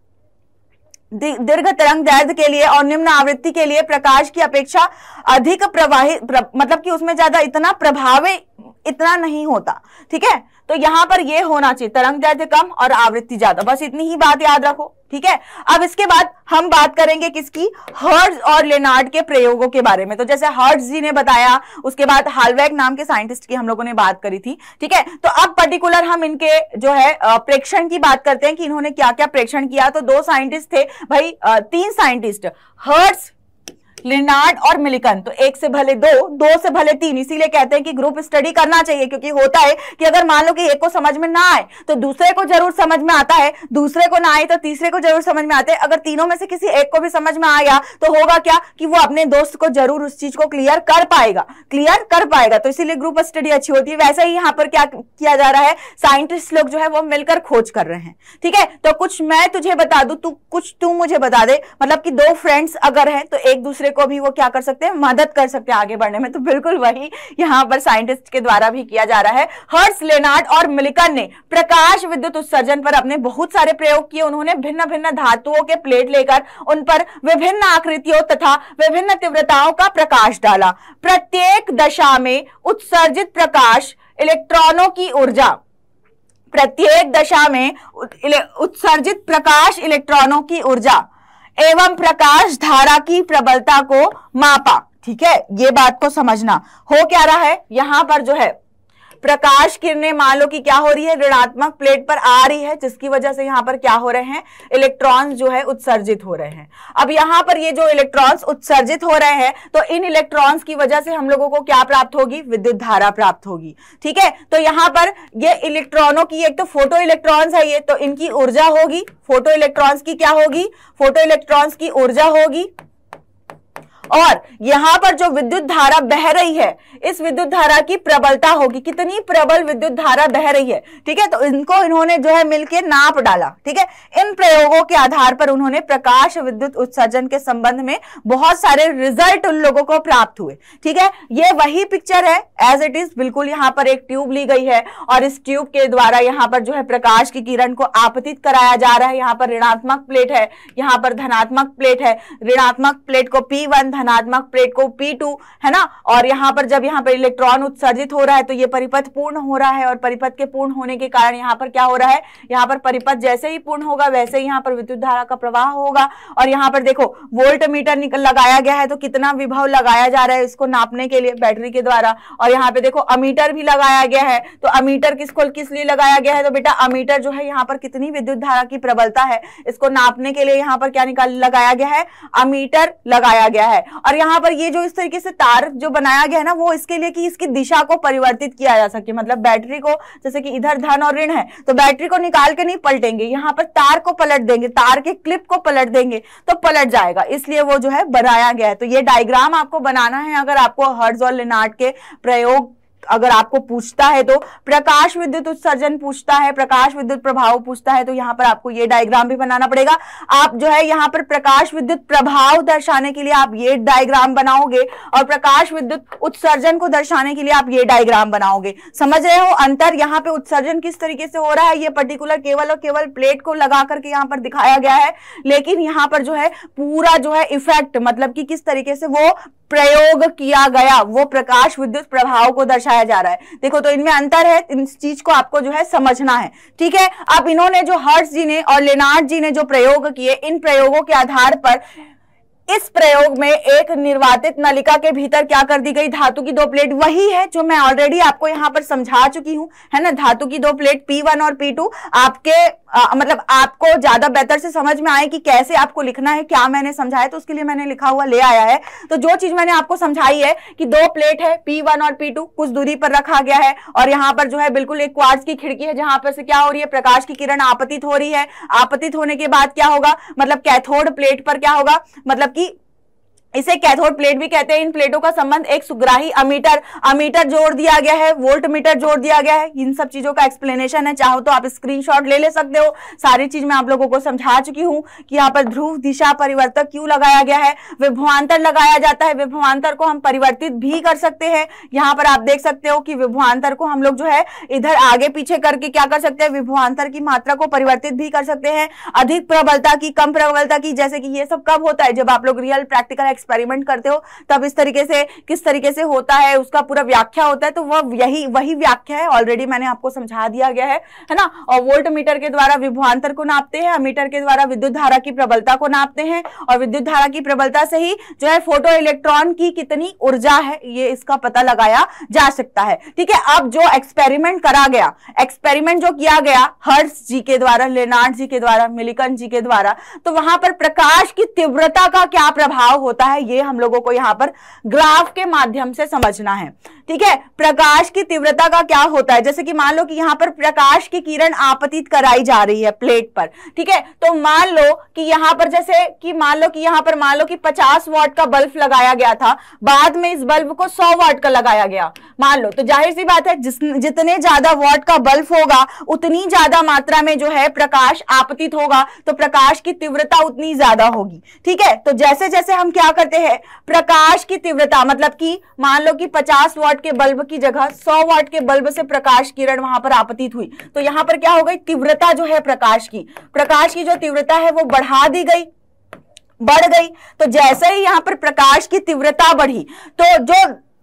दीर्घ तरंगदैर्ध्य के लिए और निम्न आवृत्ति के लिए प्रकाश की अपेक्षा अधिक मतलब कि उसमें ज्यादा इतना नहीं होता, ठीक है। तो यहां पर ये होना चाहिए, तरंगदैर्ध्य कम और आवृत्ति ज्यादा, बस इतनी ही बात याद रखो, ठीक है। अब इसके बाद हम बात करेंगे किसकी, हर्ट्ज और लेनार्ड के प्रयोगों के बारे में। तो जैसे हर्ट्ज जी ने बताया, उसके बाद हालवेग नाम के साइंटिस्ट की हम लोगों ने बात करी थी, ठीक है। तो अब पर्टिकुलर हम इनके जो है प्रेक्षण की बात करते हैं कि इन्होंने क्या क्या प्रेक्षण किया। तो दो साइंटिस्ट थे, भाई तीन साइंटिस्ट, हर्ट्ज, लेनार्ड और मिलिकन। तो एक से भले दो, दो से भले तीन, इसीलिए कहते हैं कि ग्रुप स्टडी करना चाहिए, क्योंकि होता है कि अगर मान लो कि एक को समझ में ना आए तो दूसरे को जरूर समझ में आता है, दूसरे को ना आए तो तीसरे को जरूर समझ में आते हैं। अगर तीनों में से किसी एक को भी समझ में आया तो होगा क्या कि वो अपने दोस्त को जरूर उस चीज को क्लियर कर पाएगा। तो इसीलिए ग्रुप स्टडी अच्छी होती है। वैसे ही यहाँ पर क्या किया जा रहा है, साइंटिस्ट लोग जो है वो मिलकर खोज कर रहे हैं, ठीक है। तो कुछ मैं तुझे बता दूं, कुछ तू मुझे बता दे, मतलब कि दो फ्रेंड्स अगर हैं तो एक दूसरे को भी वो क्या कर सकते हैं, मदद कर सकते हैं आगे बढ़ने में। तो बिल्कुल वही यहाँ पर साइंटिस्ट के द्वारा भी किया जा रहा है। हर्ट्ज, लेनार्ड और मिलिकन ने प्रकाश विद्युत उत्सर्जन पर अपने बहुत सारे प्रयोग किए। उन्होंने भिन्न-भिन्न धातुओं के प्लेट लेकर उन पर विभिन्न आकृतियों तथा विभिन्न तीव्रताओं का प्रकाश डाला। प्रत्येक दशा में उत्सर्जित प्रकाश इलेक्ट्रॉनों की ऊर्जा, प्रत्येक दशा में उत्सर्जित प्रकाश इलेक्ट्रॉनों की ऊर्जा एवं प्रकाश धारा की प्रबलता को मापा। ठीक है, ये बात को समझना। हो क्या रहा है यहां पर जो है प्रकाश किरणें मान लो कि क्या हो रही है ऋणात्मक प्लेट पर आ रही है, जिसकी वजह से यहाँ पर क्या हो रहे हैं इलेक्ट्रॉन्स जो है उत्सर्जित हो रहे हैं। अब यहाँ पर ये जो इलेक्ट्रॉन्स उत्सर्जित हो रहे हैं तो इन इलेक्ट्रॉन्स की वजह से हम लोगों को क्या प्राप्त होगी विद्युत धारा प्राप्त होगी। ठीक है, तो यहाँ पर ये इलेक्ट्रॉनों की एक तो फोटो इलेक्ट्रॉन्स है ये, तो इनकी ऊर्जा होगी फोटो इलेक्ट्रॉन्स की, क्या होगी फोटो इलेक्ट्रॉन्स की ऊर्जा होगी। और यहां पर जो विद्युत धारा बह रही है इस विद्युत धारा की प्रबलता होगी, कितनी प्रबल विद्युत धारा बह रही है। ठीक है, तो इनको इन्होंने जो है मिलकर नाप डाला। ठीक है, इन प्रयोगों के आधार पर उन्होंने प्रकाश विद्युत उत्सर्जन के संबंध में बहुत सारे रिजल्ट उन लोगों को प्राप्त हुए। ठीक है, ये वही पिक्चर है एज इट इज, बिल्कुल यहाँ पर एक ट्यूब ली गई है और इस ट्यूब के द्वारा यहाँ पर जो है प्रकाश की किरण को आपतित कराया जा रहा है। यहाँ पर ऋणात्मक प्लेट है, यहाँ पर धनात्मक प्लेट है, ऋणात्मक प्लेट को P1, धनात्मक प्लेट को P2, है ना। और यहाँ पर जब यहाँ पर इलेक्ट्रॉन उत्सर्जित हो रहा है तो ये परिपथ पूर्ण हो रहा है और परिपथ के पूर्ण होने के कारण यहाँ पर क्या हो रहा है, यहाँ पर परिपथ जैसे ही पूर्ण होगा वैसे ही यहाँ पर विद्युत धारा का प्रवाह होगा। और यहाँ पर देखो वोल्ट मीटर लगाया गया है तो कितना विभव लगाया जा रहा है इसको नापने के लिए बैटरी के द्वारा। और यहाँ पे देखो अमीटर भी लगाया गया है, तो अमीटर किसको किस लिए लगाया गया है, तो बेटा अमीटर जो है यहाँ पर कितनी विद्युत धारा की प्रबलता है इसको नापने के लिए यहाँ पर क्या लगाया गया है अमीटर लगाया गया है। और यहाँ पर ये जो इस तरीके से तार जो बनाया गया है ना वो इसके लिए कि इसकी दिशा को परिवर्तित किया जा सके, मतलब बैटरी को जैसे कि इधर धन और ऋण है तो बैटरी को निकाल के नहीं पलटेंगे, यहाँ पर तार को पलट देंगे, तार के क्लिप को पलट देंगे तो पलट जाएगा, इसलिए वो जो है बनाया गया है। तो ये डायग्राम आपको बनाना है अगर आपको हर्ट्ज और लेनार्ड के प्रयोग अगर आपको पूछता है तो, प्रकाश विद्युत उत्सर्जन पूछता है, प्रकाश विद्युत प्रभाव पूछता है, तो यहाँ पर आपको ये डायग्राम भी बनाना पड़ेगा। आप जो है यहाँ पर प्रकाश विद्युत प्रभाव दर्शाने के लिए आप ये डायग्राम बनाओगे और प्रकाश विद्युत उत्सर्जन को दर्शाने के लिए आप ये डायग्राम बनाओगे। समझ रहे हो अंतर, यहाँ पे उत्सर्जन किस तरीके से हो रहा है, ये पर्टिकुलर केवल और केवल प्लेट को लगा करके यहाँ पर दिखाया गया है, लेकिन यहाँ पर जो है पूरा जो है इफेक्ट मतलब कि किस तरीके से वो प्रयोग किया गया वो प्रकाश विद्युत प्रभाव को दर्शाया जा रहा है। देखो तो इनमें अंतर है, इस चीज को आपको जो है समझना है। ठीक है, अब इन्होंने जो हर्ट्ज जी ने और लेनार्ड जी ने जो प्रयोग किए इन प्रयोगों के आधार पर इस प्रयोग में एक निर्वातित नलिका के भीतर क्या कर दी गई धातु की दो प्लेट, वही है जो मैं ऑलरेडी आपको यहाँ पर समझा चुकी हूँ, है ना। धातु की दो प्लेट P1 और P2 आपके मतलब आपको ज्यादा बेहतर से समझ में आए कि कैसे आपको लिखना है, क्या मैंने समझाया तो उसके लिए मैंने लिखा हुआ ले आया है। तो जो चीज मैंने आपको समझाई है कि दो प्लेट है P1 और P2 कुछ दूरी पर रखा गया है और यहाँ पर जो है बिल्कुल एक क्वार्ट्ज की खिड़की है जहां पर से क्या हो रही है प्रकाश की किरण आपतित हो रही है। आपतित होने के बाद क्या होगा, मतलब कैथोड प्लेट पर क्या होगा, मतलब कि इसे कैथोड प्लेट भी कहते हैं। इन प्लेटों का संबंध एक सुग्राही अमीटर जोड़ दिया गया है, वोल्ट मीटर जोड़ दिया गया है। इन सब चीजों का एक्सप्लेनेशन है, चाहो तो आप स्क्रीनशॉट ले सकते हो। सारी चीज मैं आप लोगों को समझा चुकी हूं कि यहाँ पर ध्रुव दिशा परिवर्तक क्यों लगाया गया है, विभवांतर लगाया जाता है, विभवांतर को हम परिवर्तित भी कर सकते हैं। यहाँ पर आप देख सकते हो कि विभवांतर को हम लोग जो है इधर आगे पीछे करके क्या कर सकते हैं, विभवांतर की मात्रा को परिवर्तित भी कर सकते हैं, अधिक प्रबलता की कम प्रबलता की। जैसे कि ये सब कब होता है जब आप लोग रियल प्रैक्टिकल एक्सपेरिमेंट करते हो तब इस तरीके से किस तरीके से होता है उसका पूरा व्याख्या होता है, तो वह यही वही व्याख्या है, ऑलरेडी मैंने आपको समझा दिया गया है ना। और वोल्ट मीटर के द्वारा विभवांतर को नापते हैं, अमीटर के द्वारा विद्युत धारा की प्रबलता को नापते हैं और विद्युत धारा की प्रबलता से ही जो है फोटो इलेक्ट्रॉन की कितनी ऊर्जा है ये इसका पता लगाया जा सकता है। ठीक है, अब जो एक्सपेरिमेंट जो किया गया हर्ट्ज जी के द्वारा, लेनार्ड जी के द्वारा, मिलिकन जी के द्वारा, तो वहां पर प्रकाश की तीव्रता का क्या प्रभाव होता है ये हम लोगों को यहाँ पर ग्राफ के माध्यम से समझना है। ठीक है, प्रकाश की तीव्रता का क्या होता है, जैसे कि मान लो कि यहाँ पर प्रकाश की किरण आपतित कराई जा रही है प्लेट पर। ठीक है, तो मान लो कि यहाँ पर जैसे कि मान लो कि 50 वाट का बल्ब लगाया गया था, बाद में इस बल्ब को 100 वाट का लगाया गया मान लो, तो जाहिर सी बात है जितने ज्यादा वाट का बल्ब होगा उतनी ज्यादा मात्रा में जो है प्रकाश आपतित होगा तो प्रकाश की तीव्रता उतनी ज्यादा होगी। ठीक है, तो जैसे जैसे हम क्या करते हैं प्रकाश की तीव्रता मतलब कि मान लो कि 50 वाट के बल्ब की जगह 100 वाट के बल्ब से प्रकाश किरण वहां पर आपतित हुई तो यहां पर क्या हो गई तीव्रता जो है प्रकाश की जो तीव्रता है वो बढ़ गई। तो जैसे ही यहां पर प्रकाश की तीव्रता बढ़ी तो जो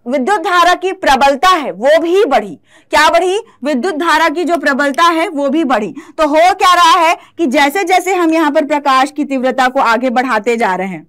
विद्युत धारा की प्रबलता है वो भी बढ़ी। क्या बढ़ी? विद्युत धारा की जो प्रबलता है वो भी बढ़ी। तो हो क्या रहा है कि जैसे जैसे हम यहाँ पर प्रकाश की तीव्रता को आगे बढ़ाते जा रहे हैं,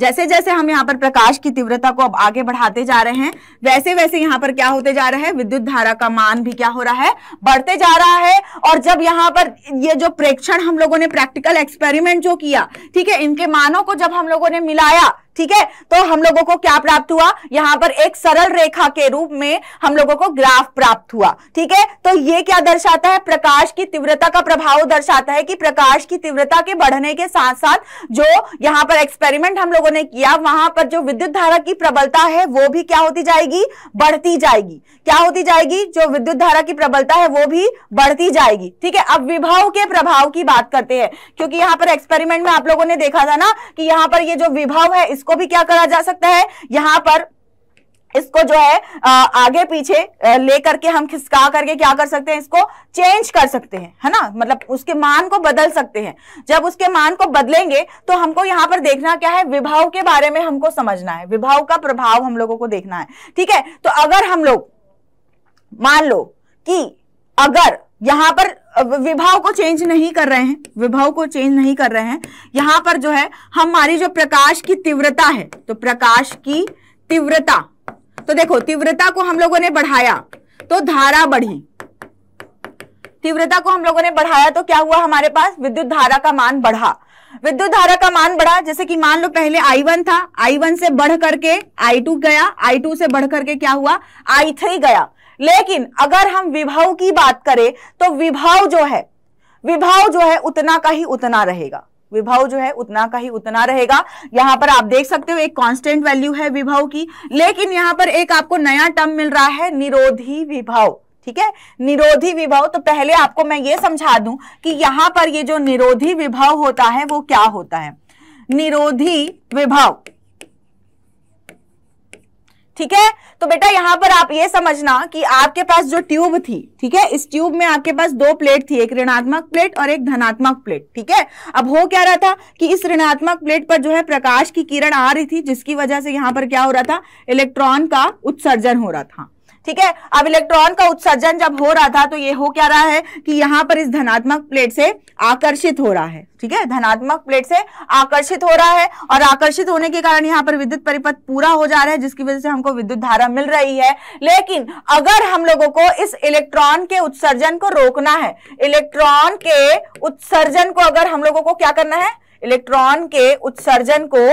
जैसे जैसे हम यहाँ पर प्रकाश की तीव्रता को अब आगे बढ़ाते जा रहे हैं, वैसे वैसे यहाँ पर क्या होते जा रहे हैं, विद्युत धारा का मान भी क्या हो रहा है, बढ़ते जा रहा है। और जब यहाँ पर ये जो प्रेक्षण हम लोगों ने प्रैक्टिकल एक्सपेरिमेंट जो किया, ठीक है, इनके मानों को जब हम लोगों ने मिलाया, ठीक है, तो हम लोगों को क्या प्राप्त हुआ, यहाँ पर एक सरल रेखा के रूप में हम लोगों को ग्राफ प्राप्त हुआ। ठीक है, तो ये क्या दर्शाता है, प्रकाश की तीव्रता का प्रभाव दर्शाता है कि प्रकाश की तीव्रता के बढ़ने के साथ साथ जो यहाँ पर एक्सपेरिमेंट हम लोगों ने किया वहां पर जो विद्युत धारा की प्रबलता है वो भी क्या होती जाएगी, बढ़ती जाएगी। क्या होती जाएगी, जो विद्युत धारा की प्रबलता है वो भी बढ़ती जाएगी। ठीक है, अब विभव के प्रभाव की बात करते हैं, क्योंकि यहाँ पर एक्सपेरिमेंट में आप लोगों ने देखा था ना कि यहाँ पर ये जो विभव है इसको भी क्या करा जा सकता है, यहां पर इसको जो है आगे पीछे लेकर के हम खिसका करके क्या कर सकते हैं, इसको चेंज कर सकते हैं, है ना, मतलब उसके मान को बदल सकते हैं। जब उसके मान को बदलेंगे तो हमको यहाँ पर देखना क्या है, विभव के बारे में हमको समझना है, विभव का प्रभाव हम लोगों को देखना है। ठीक है, तो अगर हम लोग मान लो कि अगर यहां पर विभव को चेंज नहीं कर रहे हैं, विभव को चेंज नहीं कर रहे हैं, यहां पर जो है हमारी जो प्रकाश की तीव्रता है, तो प्रकाश की तीव्रता, तो देखो तीव्रता को हम लोगों ने बढ़ाया तो धारा बढ़ी, तीव्रता को हम लोगों ने बढ़ाया तो क्या हुआ, हमारे पास विद्युत धारा का मान बढ़ा। विद्युत धारा का मान बढ़ा, जैसे कि मान लो पहले I1 था, I1 से बढ़ करके I2 गया, I2 से बढ़ करके क्या हुआ, I3 गया। लेकिन अगर हम विभव की बात करें तो विभव जो है उतना का ही उतना रहेगा, विभव जो है उतना का ही उतना रहेगा। यहां पर आप देख सकते हो एक कांस्टेंट वैल्यू है विभव की, लेकिन यहां पर एक आपको नया टर्म मिल रहा है, निरोधी विभव। ठीक है, निरोधी विभव। तो पहले आपको मैं ये समझा दूं कि यहां पर ये जो निरोधी विभव होता है वो क्या होता है, निरोधी विभव। ठीक है, तो बेटा यहां पर आप ये समझना कि आपके पास जो ट्यूब थी, ठीक है, इस ट्यूब में आपके पास दो प्लेट थी, एक ऋणात्मक प्लेट और एक धनात्मक प्लेट। ठीक है, अब हो क्या रहा था कि इस ऋणात्मक प्लेट पर जो है प्रकाश की किरण आ रही थी, जिसकी वजह से यहां पर क्या हो रहा था, इलेक्ट्रॉन का उत्सर्जन हो रहा था। ठीक है, अब इलेक्ट्रॉन का उत्सर्जन जब हो रहा था तो ये हो क्या रहा है कि यहाँ पर इस धनात्मक प्लेट से आकर्षित हो रहा है। ठीक है, धनात्मक प्लेट से आकर्षित हो रहा है और आकर्षित होने के कारण यहाँ पर विद्युत परिपथ पूरा हो जा रहा है, जिसकी वजह से हमको विद्युत धारा मिल रही है। लेकिन अगर हम लोगों को इस इलेक्ट्रॉन के उत्सर्जन को रोकना है, इलेक्ट्रॉन के उत्सर्जन को अगर हम लोगों को क्या करना है, इलेक्ट्रॉन के उत्सर्जन को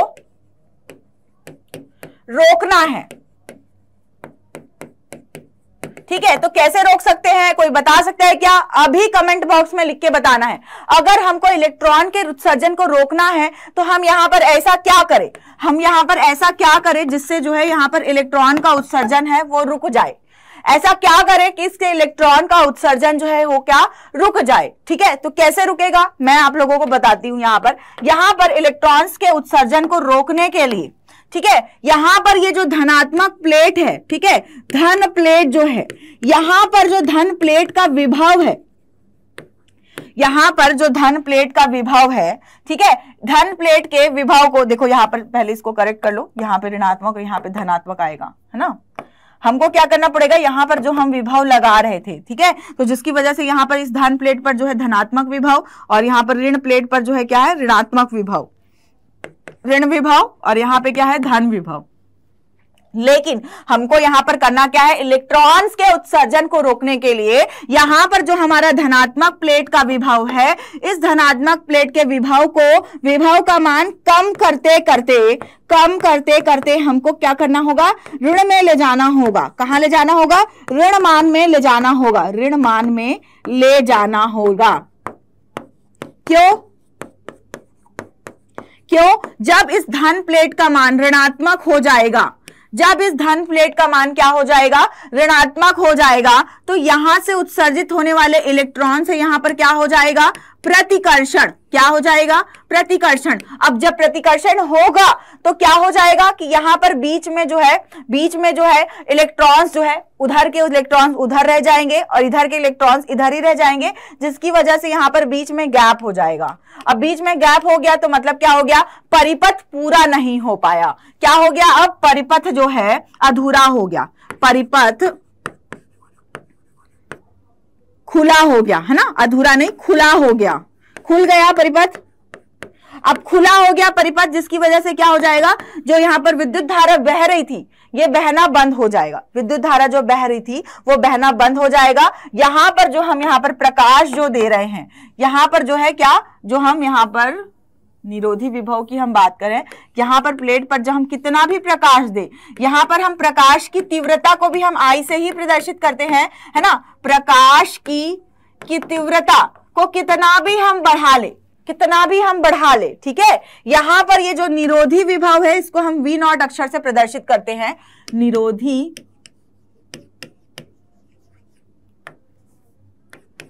रोकना है। ठीक है, तो कैसे रोक सकते हैं, कोई बता सकता है क्या, अभी कमेंट बॉक्स में लिख के बताना है। अगर हमको इलेक्ट्रॉन के उत्सर्जन को रोकना है तो हम यहाँ पर ऐसा क्या करें, हम यहाँ पर ऐसा क्या करें जिससे जो है यहाँ पर इलेक्ट्रॉन का उत्सर्जन है वो रुक जाए। ऐसा क्या करें कि इसके इलेक्ट्रॉन का उत्सर्जन जो है वो क्या रुक जाए। ठीक है, तो कैसे रुकेगा मैं आप लोगों को बताती हूँ। यहाँ पर इलेक्ट्रॉन्स के उत्सर्जन को रोकने के लिए, ठीक है, यहां पर ये जो धनात्मक प्लेट है, ठीक है, धन प्लेट जो है, यहां पर जो धन प्लेट का विभव है, यहां पर जो धन प्लेट का विभव है, ठीक है, धन प्लेट के विभव को देखो, यहां पर पहले इसको करेक्ट कर लो, यहां पे ऋणात्मक और यहां पे धनात्मक आएगा, है ना। हमको क्या करना पड़ेगा, यहाँ पर जो हम विभव लगा रहे थे, ठीक है, तो जिसकी वजह से यहाँ पर इस धन प्लेट पर जो है धनात्मक विभव और यहाँ पर ऋण प्लेट पर जो है क्या है, ऋणात्मक विभव, ऋण विभव और यहाँ पे क्या है, धन विभव। लेकिन हमको यहाँ पर करना क्या है, इलेक्ट्रॉन्स के उत्सर्जन को रोकने के लिए यहाँ पर जो हमारा धनात्मक प्लेट का विभव है, इस धनात्मक प्लेट के विभव को, विभव का मान कम करते करते हमको क्या करना होगा, ऋण में ले जाना होगा। कहाँ ले जाना होगा, ऋण मान में ले जाना होगा, ऋण मान में ले जाना होगा। क्यों? जब इस धन प्लेट का मान ऋणात्मक हो जाएगा, जब इस धन प्लेट का मान क्या हो जाएगा, ऋणात्मक हो जाएगा, तो यहां से उत्सर्जित होने वाले इलेक्ट्रॉन से यहां पर क्या हो जाएगा, प्रतिकर्षण क्या हो जाएगा, प्रतिकर्षण। अब जब प्रतिकर्षण होगा तो क्या हो जाएगा कि यहां पर बीच में जो है इलेक्ट्रॉन्स जो है उधर के इलेक्ट्रॉन्स उधर रह जाएंगे और इधर के इलेक्ट्रॉन्स इधर ही रह जाएंगे, जिसकी वजह से यहां पर बीच में गैप हो जाएगा। अब बीच में गैप हो गया तो मतलब क्या हो गया, परिपथ पूरा नहीं हो पाया। क्या हो गया, अब परिपथ जो है अधूरा हो गया, परिपथ खुला हो गया, है ना, अधूरा नहीं खुला हो गया, खुल गया परिपथ। अब खुला हो गया परिपथ जिसकी वजह से क्या हो जाएगा, जो यहाँ पर विद्युत धारा बह रही थी ये बहना बंद हो जाएगा, विद्युत धारा जो बह रही थी वो बहना बंद हो जाएगा। यहाँ पर जो हम यहाँ पर प्रकाश जो दे रहे हैं, यहाँ पर जो है क्या, जो हम यहाँ पर निरोधी विभव की हम बात करें, यहाँ पर प्लेट पर जो हम कितना भी प्रकाश दे, यहाँ पर हम प्रकाश की तीव्रता को भी हम आई से ही प्रदर्शित करते हैं, है ना। प्रकाश की तीव्रता को कितना भी हम बढ़ा ले, ठीक है। यहाँ पर ये जो निरोधी विभव है इसको हम V0 अक्षर से प्रदर्शित करते हैं,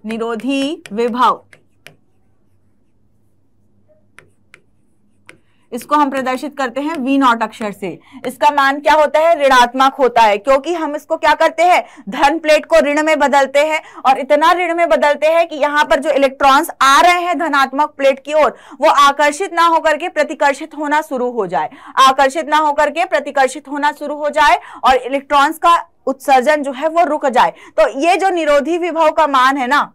निरोधी विभव, इसको हम प्रदर्शित करते हैं V0 अक्षर से। इसका मान क्या होता है, ऋणात्मक होता है, क्योंकि हम इसको क्या करते हैं, धन प्लेट को ऋण में बदलते हैं, और इतना ऋण में बदलते हैं कि यहाँ पर जो इलेक्ट्रॉन्स आ रहे हैं धनात्मक प्लेट की ओर वो आकर्षित ना होकर के प्रतिकर्षित होना शुरू हो जाए, आकर्षित ना होकर के प्रतिकर्षित होना शुरू हो जाए और इलेक्ट्रॉन्स का उत्सर्जन जो है वो रुक जाए। तो ये जो निरोधी विभव का मान है ना,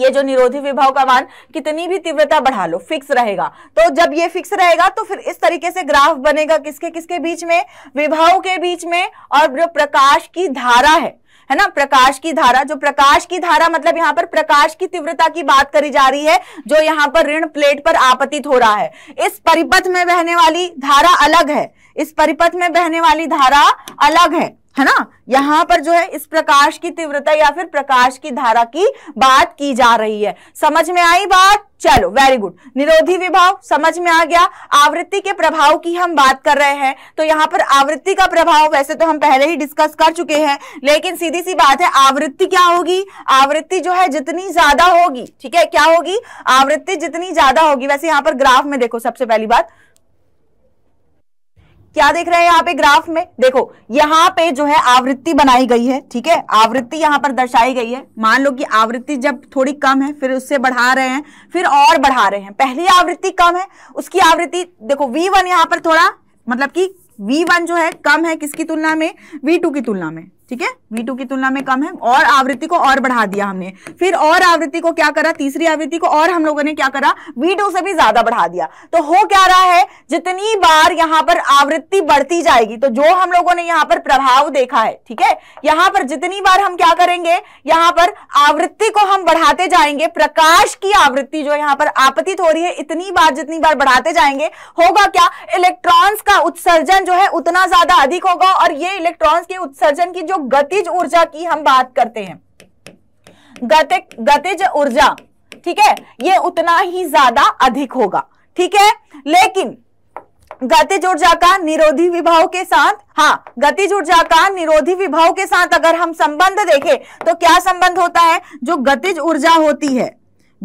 ये जो निरोधी विभव का मान कितनी भी तीव्रता बढ़ा लो फिक्स रहेगा। तो जब ये फिक्स रहेगा तो फिर इस तरीके से ग्राफ बनेगा, किसके किसके बीच में, विभव के बीच में और जो प्रकाश की धारा है ना, प्रकाश की धारा, जो प्रकाश की धारा मतलब यहाँ पर प्रकाश की तीव्रता की बात करी जा रही है जो यहाँ पर ऋण प्लेट पर आपतित हो रहा है। इस परिपथ में बहने वाली धारा अलग है, इस परिपथ में बहने वाली धारा अलग है ना। यहाँ पर जो है इस प्रकाश की तीव्रता या फिर प्रकाश की धारा की बात की जा रही है। समझ में आई बात, चलो वेरी गुड। निरोधी विभव समझ में आ गया। आवृत्ति के प्रभाव की हम बात कर रहे हैं तो यहाँ पर आवृत्ति का प्रभाव वैसे तो हम पहले ही डिस्कस कर चुके हैं, लेकिन सीधी सी बात है आवृत्ति क्या होगी, आवृत्ति जो है जितनी ज्यादा होगी, ठीक है, क्या होगी, आवृत्ति जितनी ज्यादा होगी। वैसे यहाँ पर ग्राफ में देखो, सबसे पहली बात क्या देख रहे हैं यहाँ पे ग्राफ में, देखो यहाँ पे जो है आवृत्ति बनाई गई है, ठीक है, आवृत्ति यहाँ पर दर्शाई गई है। मान लो कि आवृत्ति जब थोड़ी कम है फिर उससे बढ़ा रहे हैं, फिर और बढ़ा रहे हैं, पहली आवृत्ति कम है उसकी आवृत्ति देखो V1 यहाँ पर थोड़ा मतलब कि V1 जो है कम है किसकी तुलना में, V2 की तुलना में, ठीक है, V2 की तुलना में कम है और आवृत्ति को और बढ़ा दिया हमने। फिर और आवृत्ति को क्या करा, तीसरी आवृत्ति को और हम लोगों ने क्या करा, V2 से भी ज्यादा बढ़ा दिया। तो हो क्या रहा है, जितनी बार यहाँ पर आवृत्ति बढ़ती जाएगी तो जो हम लोगों ने यहाँ पर प्रभाव देखा है, ठीक है, यहाँ पर जितनी बार हम क्या करेंगे, यहाँ पर आवृत्ति को हम बढ़ाते जाएंगे, प्रकाश की आवृत्ति जो यहाँ पर आपतित हो रही है इतनी बार जितनी बार बढ़ाते जाएंगे होगा क्या, इलेक्ट्रॉन्स का उत्सर्जन जो है उतना ज्यादा अधिक होगा। और ये इलेक्ट्रॉन्स के उत्सर्जन की जो गतिज ऊर्जा की हम बात करते हैं, गतिज ऊर्जा, ठीक है, ये उतना ही ज्यादा अधिक होगा, ठीक है। लेकिन गतिज ऊर्जा का निरोधी विभव के साथ, हाँ, गतिज ऊर्जा का निरोधी विभव के साथ अगर हम संबंध देखें तो क्या संबंध होता है, जो गतिज ऊर्जा होती है,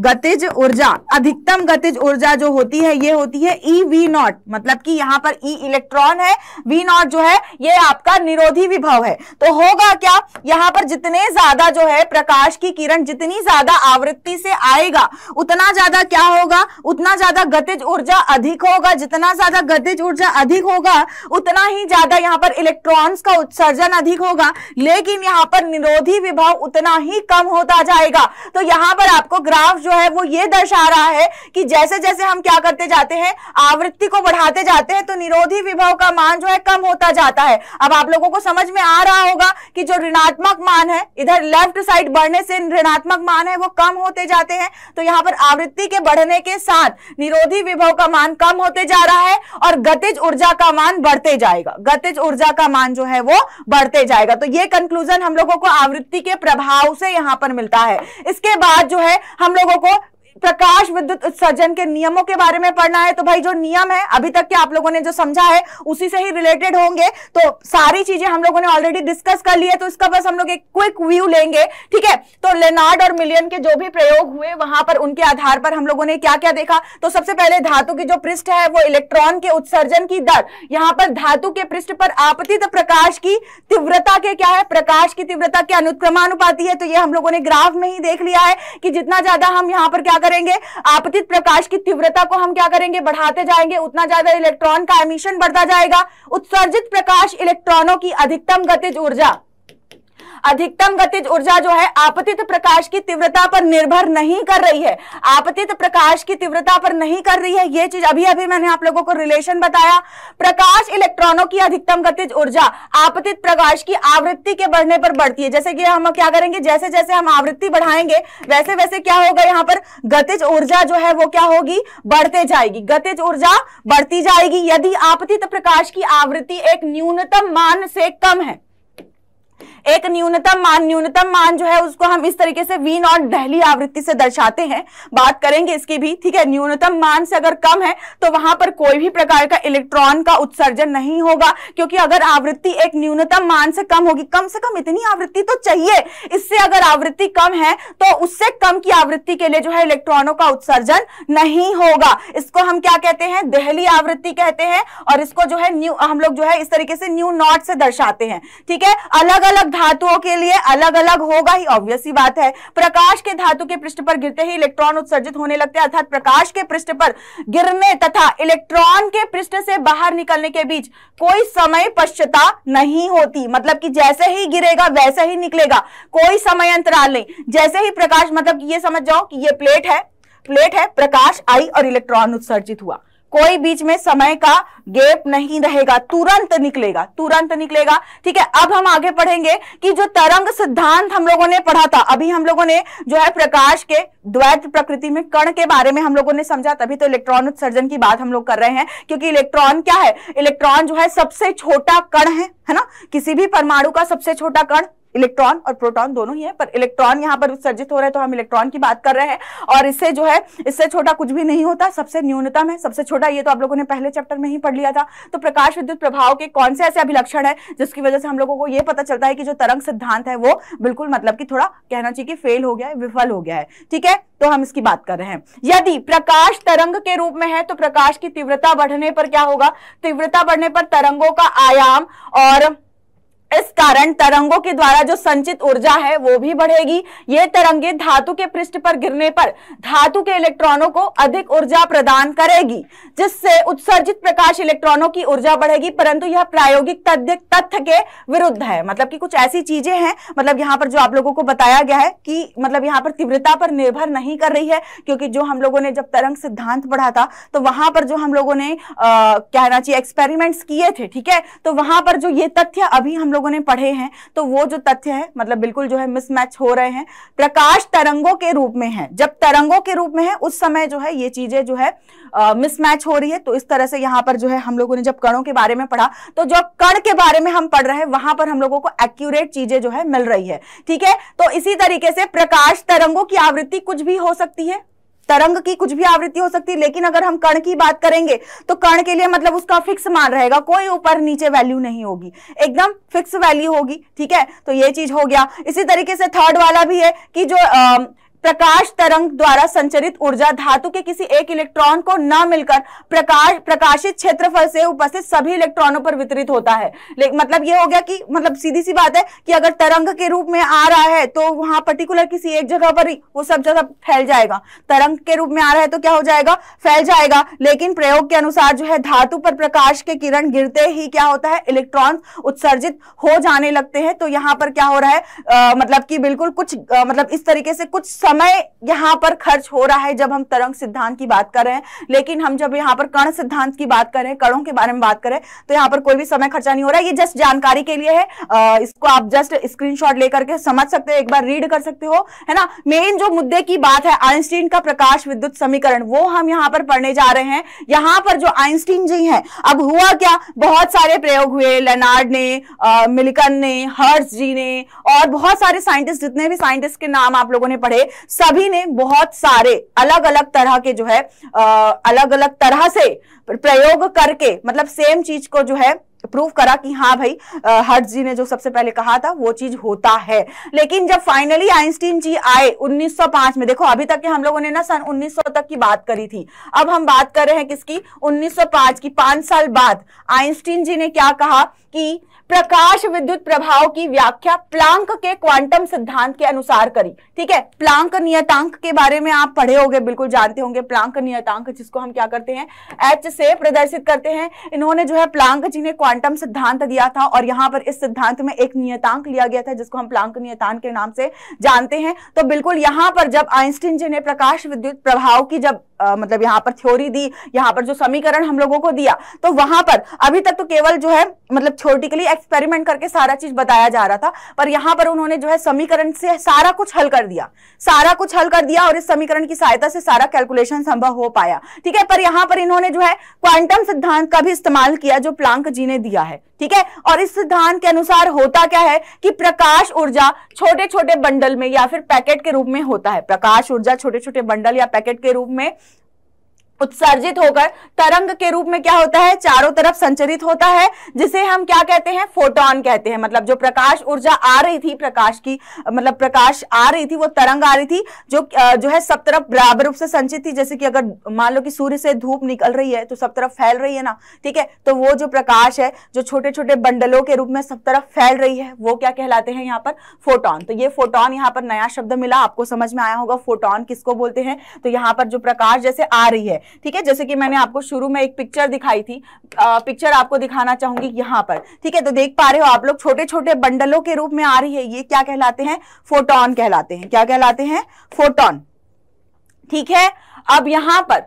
गतिज ऊर्जा, अधिकतम गतिज ऊर्जा जो होती है ये होती है EV0, मतलब कि यहाँ पर E इलेक्ट्रॉन है, V0 जो है ये आपका निरोधी विभव है। तो होगा क्या, यहाँ पर जितने ज्यादा जो है प्रकाश की किरण जितनी ज्यादा आवृत्ति से आएगा उतना ज्यादा क्या होगा, उतना ज्यादा गतिज ऊर्जा अधिक होगा। जितना ज्यादा गतिज ऊर्जा अधिक होगा उतना ही ज्यादा यहाँ पर इलेक्ट्रॉन्स का उत्सर्जन अधिक होगा, लेकिन यहाँ पर निरोधी विभव उतना ही कम होता जाएगा। तो यहाँ पर आपको ग्राफ जो है वो ये दर्शा रहा है कि जैसे जैसे हम क्या करते जाते हैं, आवृत्ति को बढ़ाते जाते हैं तो निरोधी विभव का मान जो है कम होता जाता है। अब आप लोगों को समझ में आ रहा होगा कि जो ऋणात्मक मान है, इधर लेफ्ट साइड बढ़ने से ऋणात्मक मान है वो कम होते जाते हैं, तो यहाँ पर आवृत्ति के बढ़ने के साथ निरोधी विभव का मान कम होते जा रहा है और गतिज ऊर्जा का मान बढ़ते जाएगा, गतिज ऊर्जा का मान जो है वो बढ़ते जाएगा। तो ये कंक्लूजन हम लोगों को आवृत्ति के प्रभाव से यहाँ पर मिलता है। इसके बाद जो है हम लोगों को प्रकाश विद्युत उत्सर्जन के नियमों के बारे में पढ़ना है, तो भाई जो नियम है अभी तक के आप लोगों ने जो समझा है उसी से ही रिलेटेड होंगे। तो सारी चीजें हम लोगों ने ऑलरेडी डिस्कस कर ली है, तो इसका बस हम लोग एक क्विक व्यू लेंगे, ठीक है। तो लेनार्ड और मिलिकन के जो भी प्रयोग हुए वहां पर उनके आधार पर हम लोगों ने क्या क्या देखा। तो सबसे पहले धातु की जो पृष्ठ है वो इलेक्ट्रॉन के उत्सर्जन की दर, यहां पर धातु के पृष्ठ पर आपतित प्रकाश की तीव्रता के क्या है, प्रकाश की तीव्रता के अनुक्रमानुपाती है। तो ये हम लोगों ने ग्राफ में ही देख लिया है कि जितना ज्यादा हम यहां पर क्या करेंगे, आपतित प्रकाश की तीव्रता को हम क्या करेंगे, बढ़ाते जाएंगे, उतना ज्यादा इलेक्ट्रॉन का एमिशन बढ़ता जाएगा। उत्सर्जित प्रकाश इलेक्ट्रॉनों की अधिकतम गतिज ऊर्जा जो है आपतित प्रकाश की तीव्रता पर निर्भर नहीं कर रही है, आपतित प्रकाश की तीव्रता पर नहीं कर रही है। ये चीज अभी मैंने आप लोगों को रिलेशन बताया। प्रकाश इलेक्ट्रॉनों की अधिकतम गतिज ऊर्जा आपतित प्रकाश की आवृत्ति के बढ़ने पर बढ़ती है। जैसे कि हम क्या करेंगे, जैसे जैसे हम आवृत्ति बढ़ाएंगे वैसे वैसे क्या होगा, यहाँ पर गतिज ऊर्जा जो है वो क्या होगी, बढ़ते जाएगी, गतिज ऊर्जा बढ़ती जाएगी। यदि आपतित प्रकाश की आवृत्ति एक न्यूनतम मान से कम है, एक न्यूनतम मान जो है उसको हम इस तरीके से वी नॉट दहली आवृत्ति से दर्शाते हैं, बात करेंगे इसकी भी, ठीक है। न्यूनतम मान से अगर कम है तो वहां पर कोई भी प्रकार का इलेक्ट्रॉन का उत्सर्जन नहीं होगा, क्योंकि अगर आवृत्ति एक न्यूनतम मान से कम होगी, कम से कम इतनी आवृत्ति तो चाहिए, इससे अगर आवृत्ति कम है तो उससे कम की आवृत्ति के लिए जो है इलेक्ट्रॉनों का उत्सर्जन नहीं होगा। इसको हम क्या कहते हैं, दहली आवृत्ति कहते हैं, और इसको जो है हम लोग जो है इस तरीके से न्यू नॉट से दर्शाते हैं, ठीक है। अलग अलग धातुओं के लिए अलग अलग होगा ही, ऑब्वियस सी बात है। प्रकाश के धातु के पृष्ठ पर गिरते ही इलेक्ट्रॉन उत्सर्जित होने लगते हैं, अर्थात प्रकाश के पृष्ठ पर गिरने तथा इलेक्ट्रॉन के पृष्ठ से बाहर निकलने के बीच कोई समय पश्चता नहीं होती। मतलब कि जैसे ही गिरेगा वैसे ही निकलेगा, कोई समय अंतराल नहीं। जैसे ही प्रकाश, मतलब कि ये समझ जाओ कि ये प्लेट है, प्रकाश आई और इलेक्ट्रॉन उत्सर्जित हुआ, कोई बीच में समय का गैप नहीं रहेगा, तुरंत निकलेगा, ठीक है। अब हम आगे पढ़ेंगे कि जो तरंग सिद्धांत हम लोगों ने पढ़ा था, अभी हम लोगों ने जो है प्रकाश के द्वैत प्रकृति में कण के बारे में हम लोगों ने समझा, तभी तो इलेक्ट्रॉन उत्सर्जन की बात हम लोग कर रहे हैं, क्योंकि इलेक्ट्रॉन क्या है, इलेक्ट्रॉन जो है सबसे छोटा कण है ना, किसी भी परमाणु का सबसे छोटा कण इलेक्ट्रॉन, और प्रोटॉन दोनों ही है, पर इलेक्ट्रॉन यहाँ पर उत्सर्जित हो रहे हैं तो हम इलेक्ट्रॉन की बात कर रहे हैं, और इससे जो है इससे छोटा कुछ भी नहीं होता, सबसे न्यूनतम है, सबसे छोटा। ये तो आप लोगों ने पहले चैप्टर में ही पढ़ लिया था। तो प्रकाश विद्युत प्रभाव के कौन से ऐसे अभिलक्षण है जिसकी वजह से हम लोगों को ये पता चलता है कि जो तरंग सिद्धांत है वो बिल्कुल, मतलब कि थोड़ा कहना चाहिए कि फेल हो गया है, विफल हो गया है, ठीक है। तो हम इसकी बात कर रहे हैं। यदि प्रकाश तरंग के रूप में है तो प्रकाश की तीव्रता बढ़ने पर क्या होगा, तीव्रता बढ़ने पर तरंगों का आयाम, और इस कारण तरंगों के द्वारा जो संचित ऊर्जा है वो भी बढ़ेगी। ये तरंगे धातु के पृष्ठ पर गिरने पर धातु के इलेक्ट्रॉनों को अधिक ऊर्जा प्रदान करेगी, जिससे उत्सर्जित प्रकाश इलेक्ट्रॉनों की ऊर्जा बढ़ेगी, परंतु यह प्रायोगिक तथ्य के विरुद्ध है। मतलब कि कुछ ऐसी चीजें हैं, मतलब यहाँ पर जो आप लोगों को बताया गया है कि मतलब यहाँ पर तीव्रता पर निर्भर नहीं कर रही है, क्योंकि जो हम लोगों ने जब तरंग सिद्धांत पढ़ा था तो वहां पर जो हम लोगों ने कहना चाहिए एक्सपेरिमेंट्स किए थे, ठीक है। तो वहां पर जो ये तथ्य अभी हम लोगों ने पढ़े हैं तो वो जो तथ्य है मतलब बिल्कुल जो है मिसमैच हो रहे हैं। प्रकाश तरंगों के रूप में है, जब तरंगों के रूप में है उस समय जो है ये चीजें जो है मिसमैच हो रही है। तो इस तरह से यहाँ पर जो है हम लोगों ने जब कणों के बारे में पढ़ा तो जो कण के बारे में हम पढ़ रहे हैं वहां पर हम लोगों को एक्यूरेट चीजें जो है मिल रही है, ठीक है। तो इसी तरीके से प्रकाश तरंगों की आवृत्ति कुछ भी हो सकती है, तरंग की कुछ भी आवृत्ति हो सकती है, लेकिन अगर हम कण की बात करेंगे तो कण के लिए मतलब उसका फिक्स मान रहेगा, कोई ऊपर नीचे वैल्यू नहीं होगी, एकदम फिक्स वैल्यू होगी, ठीक है। तो ये चीज हो गया। इसी तरीके से थर्ड वाला भी है कि जो प्रकाश तरंग द्वारा संचरित ऊर्जा धातु के किसी एक इलेक्ट्रॉन को न मिलकर प्रकाशित क्षेत्रफल से उपस्थित सभी इलेक्ट्रॉनों पर वितरित होता है। मतलब ये हो गया कि मतलब सीधी सी बात है कि अगर तरंग के रूप में आ रहा है तो वहां पर्टिकुलर किसी एक जगह पर ही वो सब जगह फैल जाएगा, तरंग के रूप में आ रहा है तो क्या हो जाएगा, फैल जाएगा। लेकिन प्रयोग के अनुसार जो है धातु पर प्रकाश के किरण गिरते ही क्या होता है, इलेक्ट्रॉन उत्सर्जित हो जाने लगते हैं। तो यहाँ पर क्या हो रहा है, मतलब कि बिल्कुल कुछ मतलब इस तरीके से कुछ समय यहाँ पर खर्च हो रहा है जब हम तरंग सिद्धांत की बात कर रहे हैं, लेकिन हम जब यहाँ पर कण सिद्धांत की बात करें, कणों के बारे में बात करें तो यहाँ पर कोई भी समय खर्चा नहीं हो रहा है। ये जस्ट जानकारी के लिए है, इसको आप जस्ट स्क्रीनशॉट लेकर के समझ सकते हो, एक बार रीड कर सकते हो, है ना। मेन जो मुद्दे की बात है आइंस्टीन का प्रकाश विद्युत समीकरण, वो हम यहाँ पर पढ़ने जा रहे हैं। यहाँ पर जो आइंस्टीन जी है, अब हुआ क्या, बहुत सारे प्रयोग हुए, लेनार्ड ने, मिलिकन ने, हर्ट्ज जी ने, और बहुत सारे साइंटिस्ट, जितने भी साइंटिस्ट के नाम आप लोगों ने पढ़े, सभी ने बहुत सारे अलग अलग तरह के जो है अलग अलग तरह से प्रयोग करके मतलब सेम चीज को जो है प्रूव करा कि हाँ भाई हर्ट्ज जी ने जो सबसे पहले कहा था वो चीज होता है। लेकिन जब फाइनली आइंस्टीन जी आए 1905 में, देखो अभी तक के हम लोगों ने ना सन 1900 तक की बात करी थी, अब हम बात कर रहे हैं किसकी, 1905 की। 5 साल बाद आइंस्टीन जी ने क्या कहा कि प्रकाश विद्युत प्रभाव की व्याख्या प्लांक के क्वांटम सिद्धांत के अनुसार करी। ठीक है, प्लांक नियतांक के बारे में आप पढ़े होंगे, बिल्कुल जानते होंगे प्लांक नियतांक, जिसको हम क्या करते हैं H से प्रदर्शित करते हैं। इन्होंने जो है प्लांक जी ने क्वांटम सिद्धांत दिया था और यहाँ पर इस सिद्धांत में एक नियतांक लिया गया था जिसको हम प्लांक नियतांक के नाम से जानते हैं। तो बिल्कुल यहाँ पर जब आइंस्टीन जी ने प्रकाश विद्युत प्रभाव की जब मतलब यहाँ पर थ्योरी दी, यहाँ पर जो समीकरण हम लोगों को दिया, तो वहां पर अभी तक तो केवल जो है मतलब थ्योरेटिकली एक्सपेरिमेंट करके सारा चीज बताया जा रहा था, पर यहाँ पर उन्होंने जो है समीकरण से सारा कुछ हल कर दिया, सारा कुछ हल कर दिया और इस समीकरण की सहायता से सारा कैलकुलेशन संभव हो पाया। ठीक है, पर यहाँ पर इन्होंने जो है क्वांटम सिद्धांत का भी इस्तेमाल किया जो प्लांक जी ने दिया है। ठीक है, और इस सिद्धांत के अनुसार होता क्या है कि प्रकाश ऊर्जा छोटे छोटे बंडल में या फिर पैकेट के रूप में होता है। प्रकाश ऊर्जा छोटे छोटे बंडल या पैकेट के रूप में उत्सर्जित होकर तरंग के रूप में क्या होता है, चारों तरफ संचरित होता है, जिसे हम क्या कहते हैं, फोटोन कहते हैं। मतलब जो प्रकाश ऊर्जा आ रही थी, प्रकाश की मतलब प्रकाश आ रही थी, वो तरंग आ रही थी जो है सब तरफ बराबर रूप से संचित थी। जैसे कि अगर मान लो कि सूर्य से धूप निकल रही है तो सब तरफ फैल रही है ना, ठीक है, तो वो जो प्रकाश है जो छोटे छोटे बंडलों के रूप में सब तरफ फैल रही है वो क्या कहलाते हैं यहाँ पर, फोटोन। तो ये फोटोन यहाँ पर नया शब्द मिला, आपको समझ में आया होगा फोटोन किसको बोलते हैं। तो यहाँ पर जो प्रकाश जैसे आ रही है, ठीक है, जैसे कि मैंने आपको शुरू में एक पिक्चर दिखाई थी, पिक्चर आपको दिखाना चाहूंगी यहाँ पर। ठीक है, तो देख पा रहे हो आप लोग छोटे छोटे बंडलों के रूप में आ रही है, ये क्या कहलाते हैं, फोटोन कहलाते हैं। क्या कहलाते हैं, फोटोन। ठीक है, अब यहां पर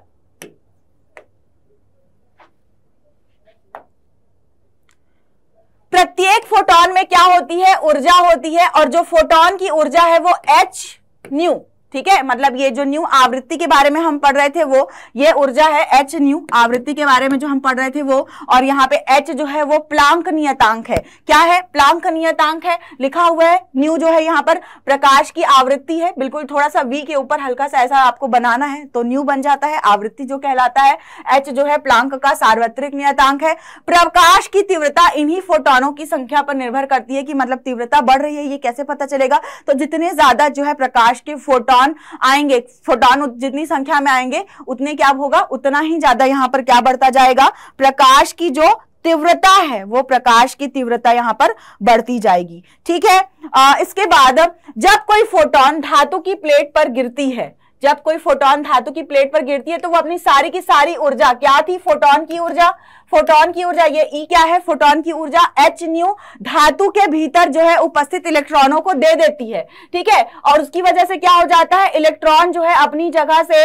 प्रत्येक फोटोन में क्या होती है, ऊर्जा होती है, और जो फोटोन की ऊर्जा है वो h न्यू, ठीक है, मतलब ये जो न्यू आवृत्ति के बारे में हम पढ़ रहे थे वो ये ऊर्जा है एच न्यू आवृत्ति के बारे में जो हम पढ़ रहे थे वो, और यहाँ पे एच जो है वो प्लांक नियतांक है। क्या है, प्लांक नियतांक है, लिखा हुआ है न्यू जो है यहाँ पर प्रकाश की आवृत्ति है। बिल्कुल थोड़ा सा वी के ऊपर हल्का सा ऐसा आपको बनाना है तो न्यू बन जाता है, आवृत्ति जो कहलाता है। एच जो है प्लांक का सार्वत्रिक नियतांक है। प्रकाश की तीव्रता इन्हीं फोटोनों की संख्या पर निर्भर करती है कि मतलब तीव्रता बढ़ रही है, ये कैसे पता चलेगा, तो जितने ज्यादा जो है प्रकाश के फोटोन आएंगे, फोटोन जितनी संख्या में आएंगे उतने क्या होगा, उतना ही ज्यादा यहाँ पर क्या बढ़ता जाएगा, प्रकाश की जो तीव्रता है वो, प्रकाश की तीव्रता यहाँ पर बढ़ती जाएगी। ठीक है, इसके बाद जब कोई फोटोन धातु की प्लेट पर गिरती है, जब कोई फोटोन धातु की प्लेट पर गिरती है तो वो अपनी सारी की सारी ऊर्जा, क्या थी, फोटोन की ऊर्जा, फोटोन की ऊर्जा, ये ई क्या है, फोटोन की ऊर्जा एच न्यू धातु के भीतर जो है उपस्थित इलेक्ट्रॉनों को दे देती है। ठीक है, और उसकी वजह से क्या हो जाता है, इलेक्ट्रॉन जो है अपनी जगह से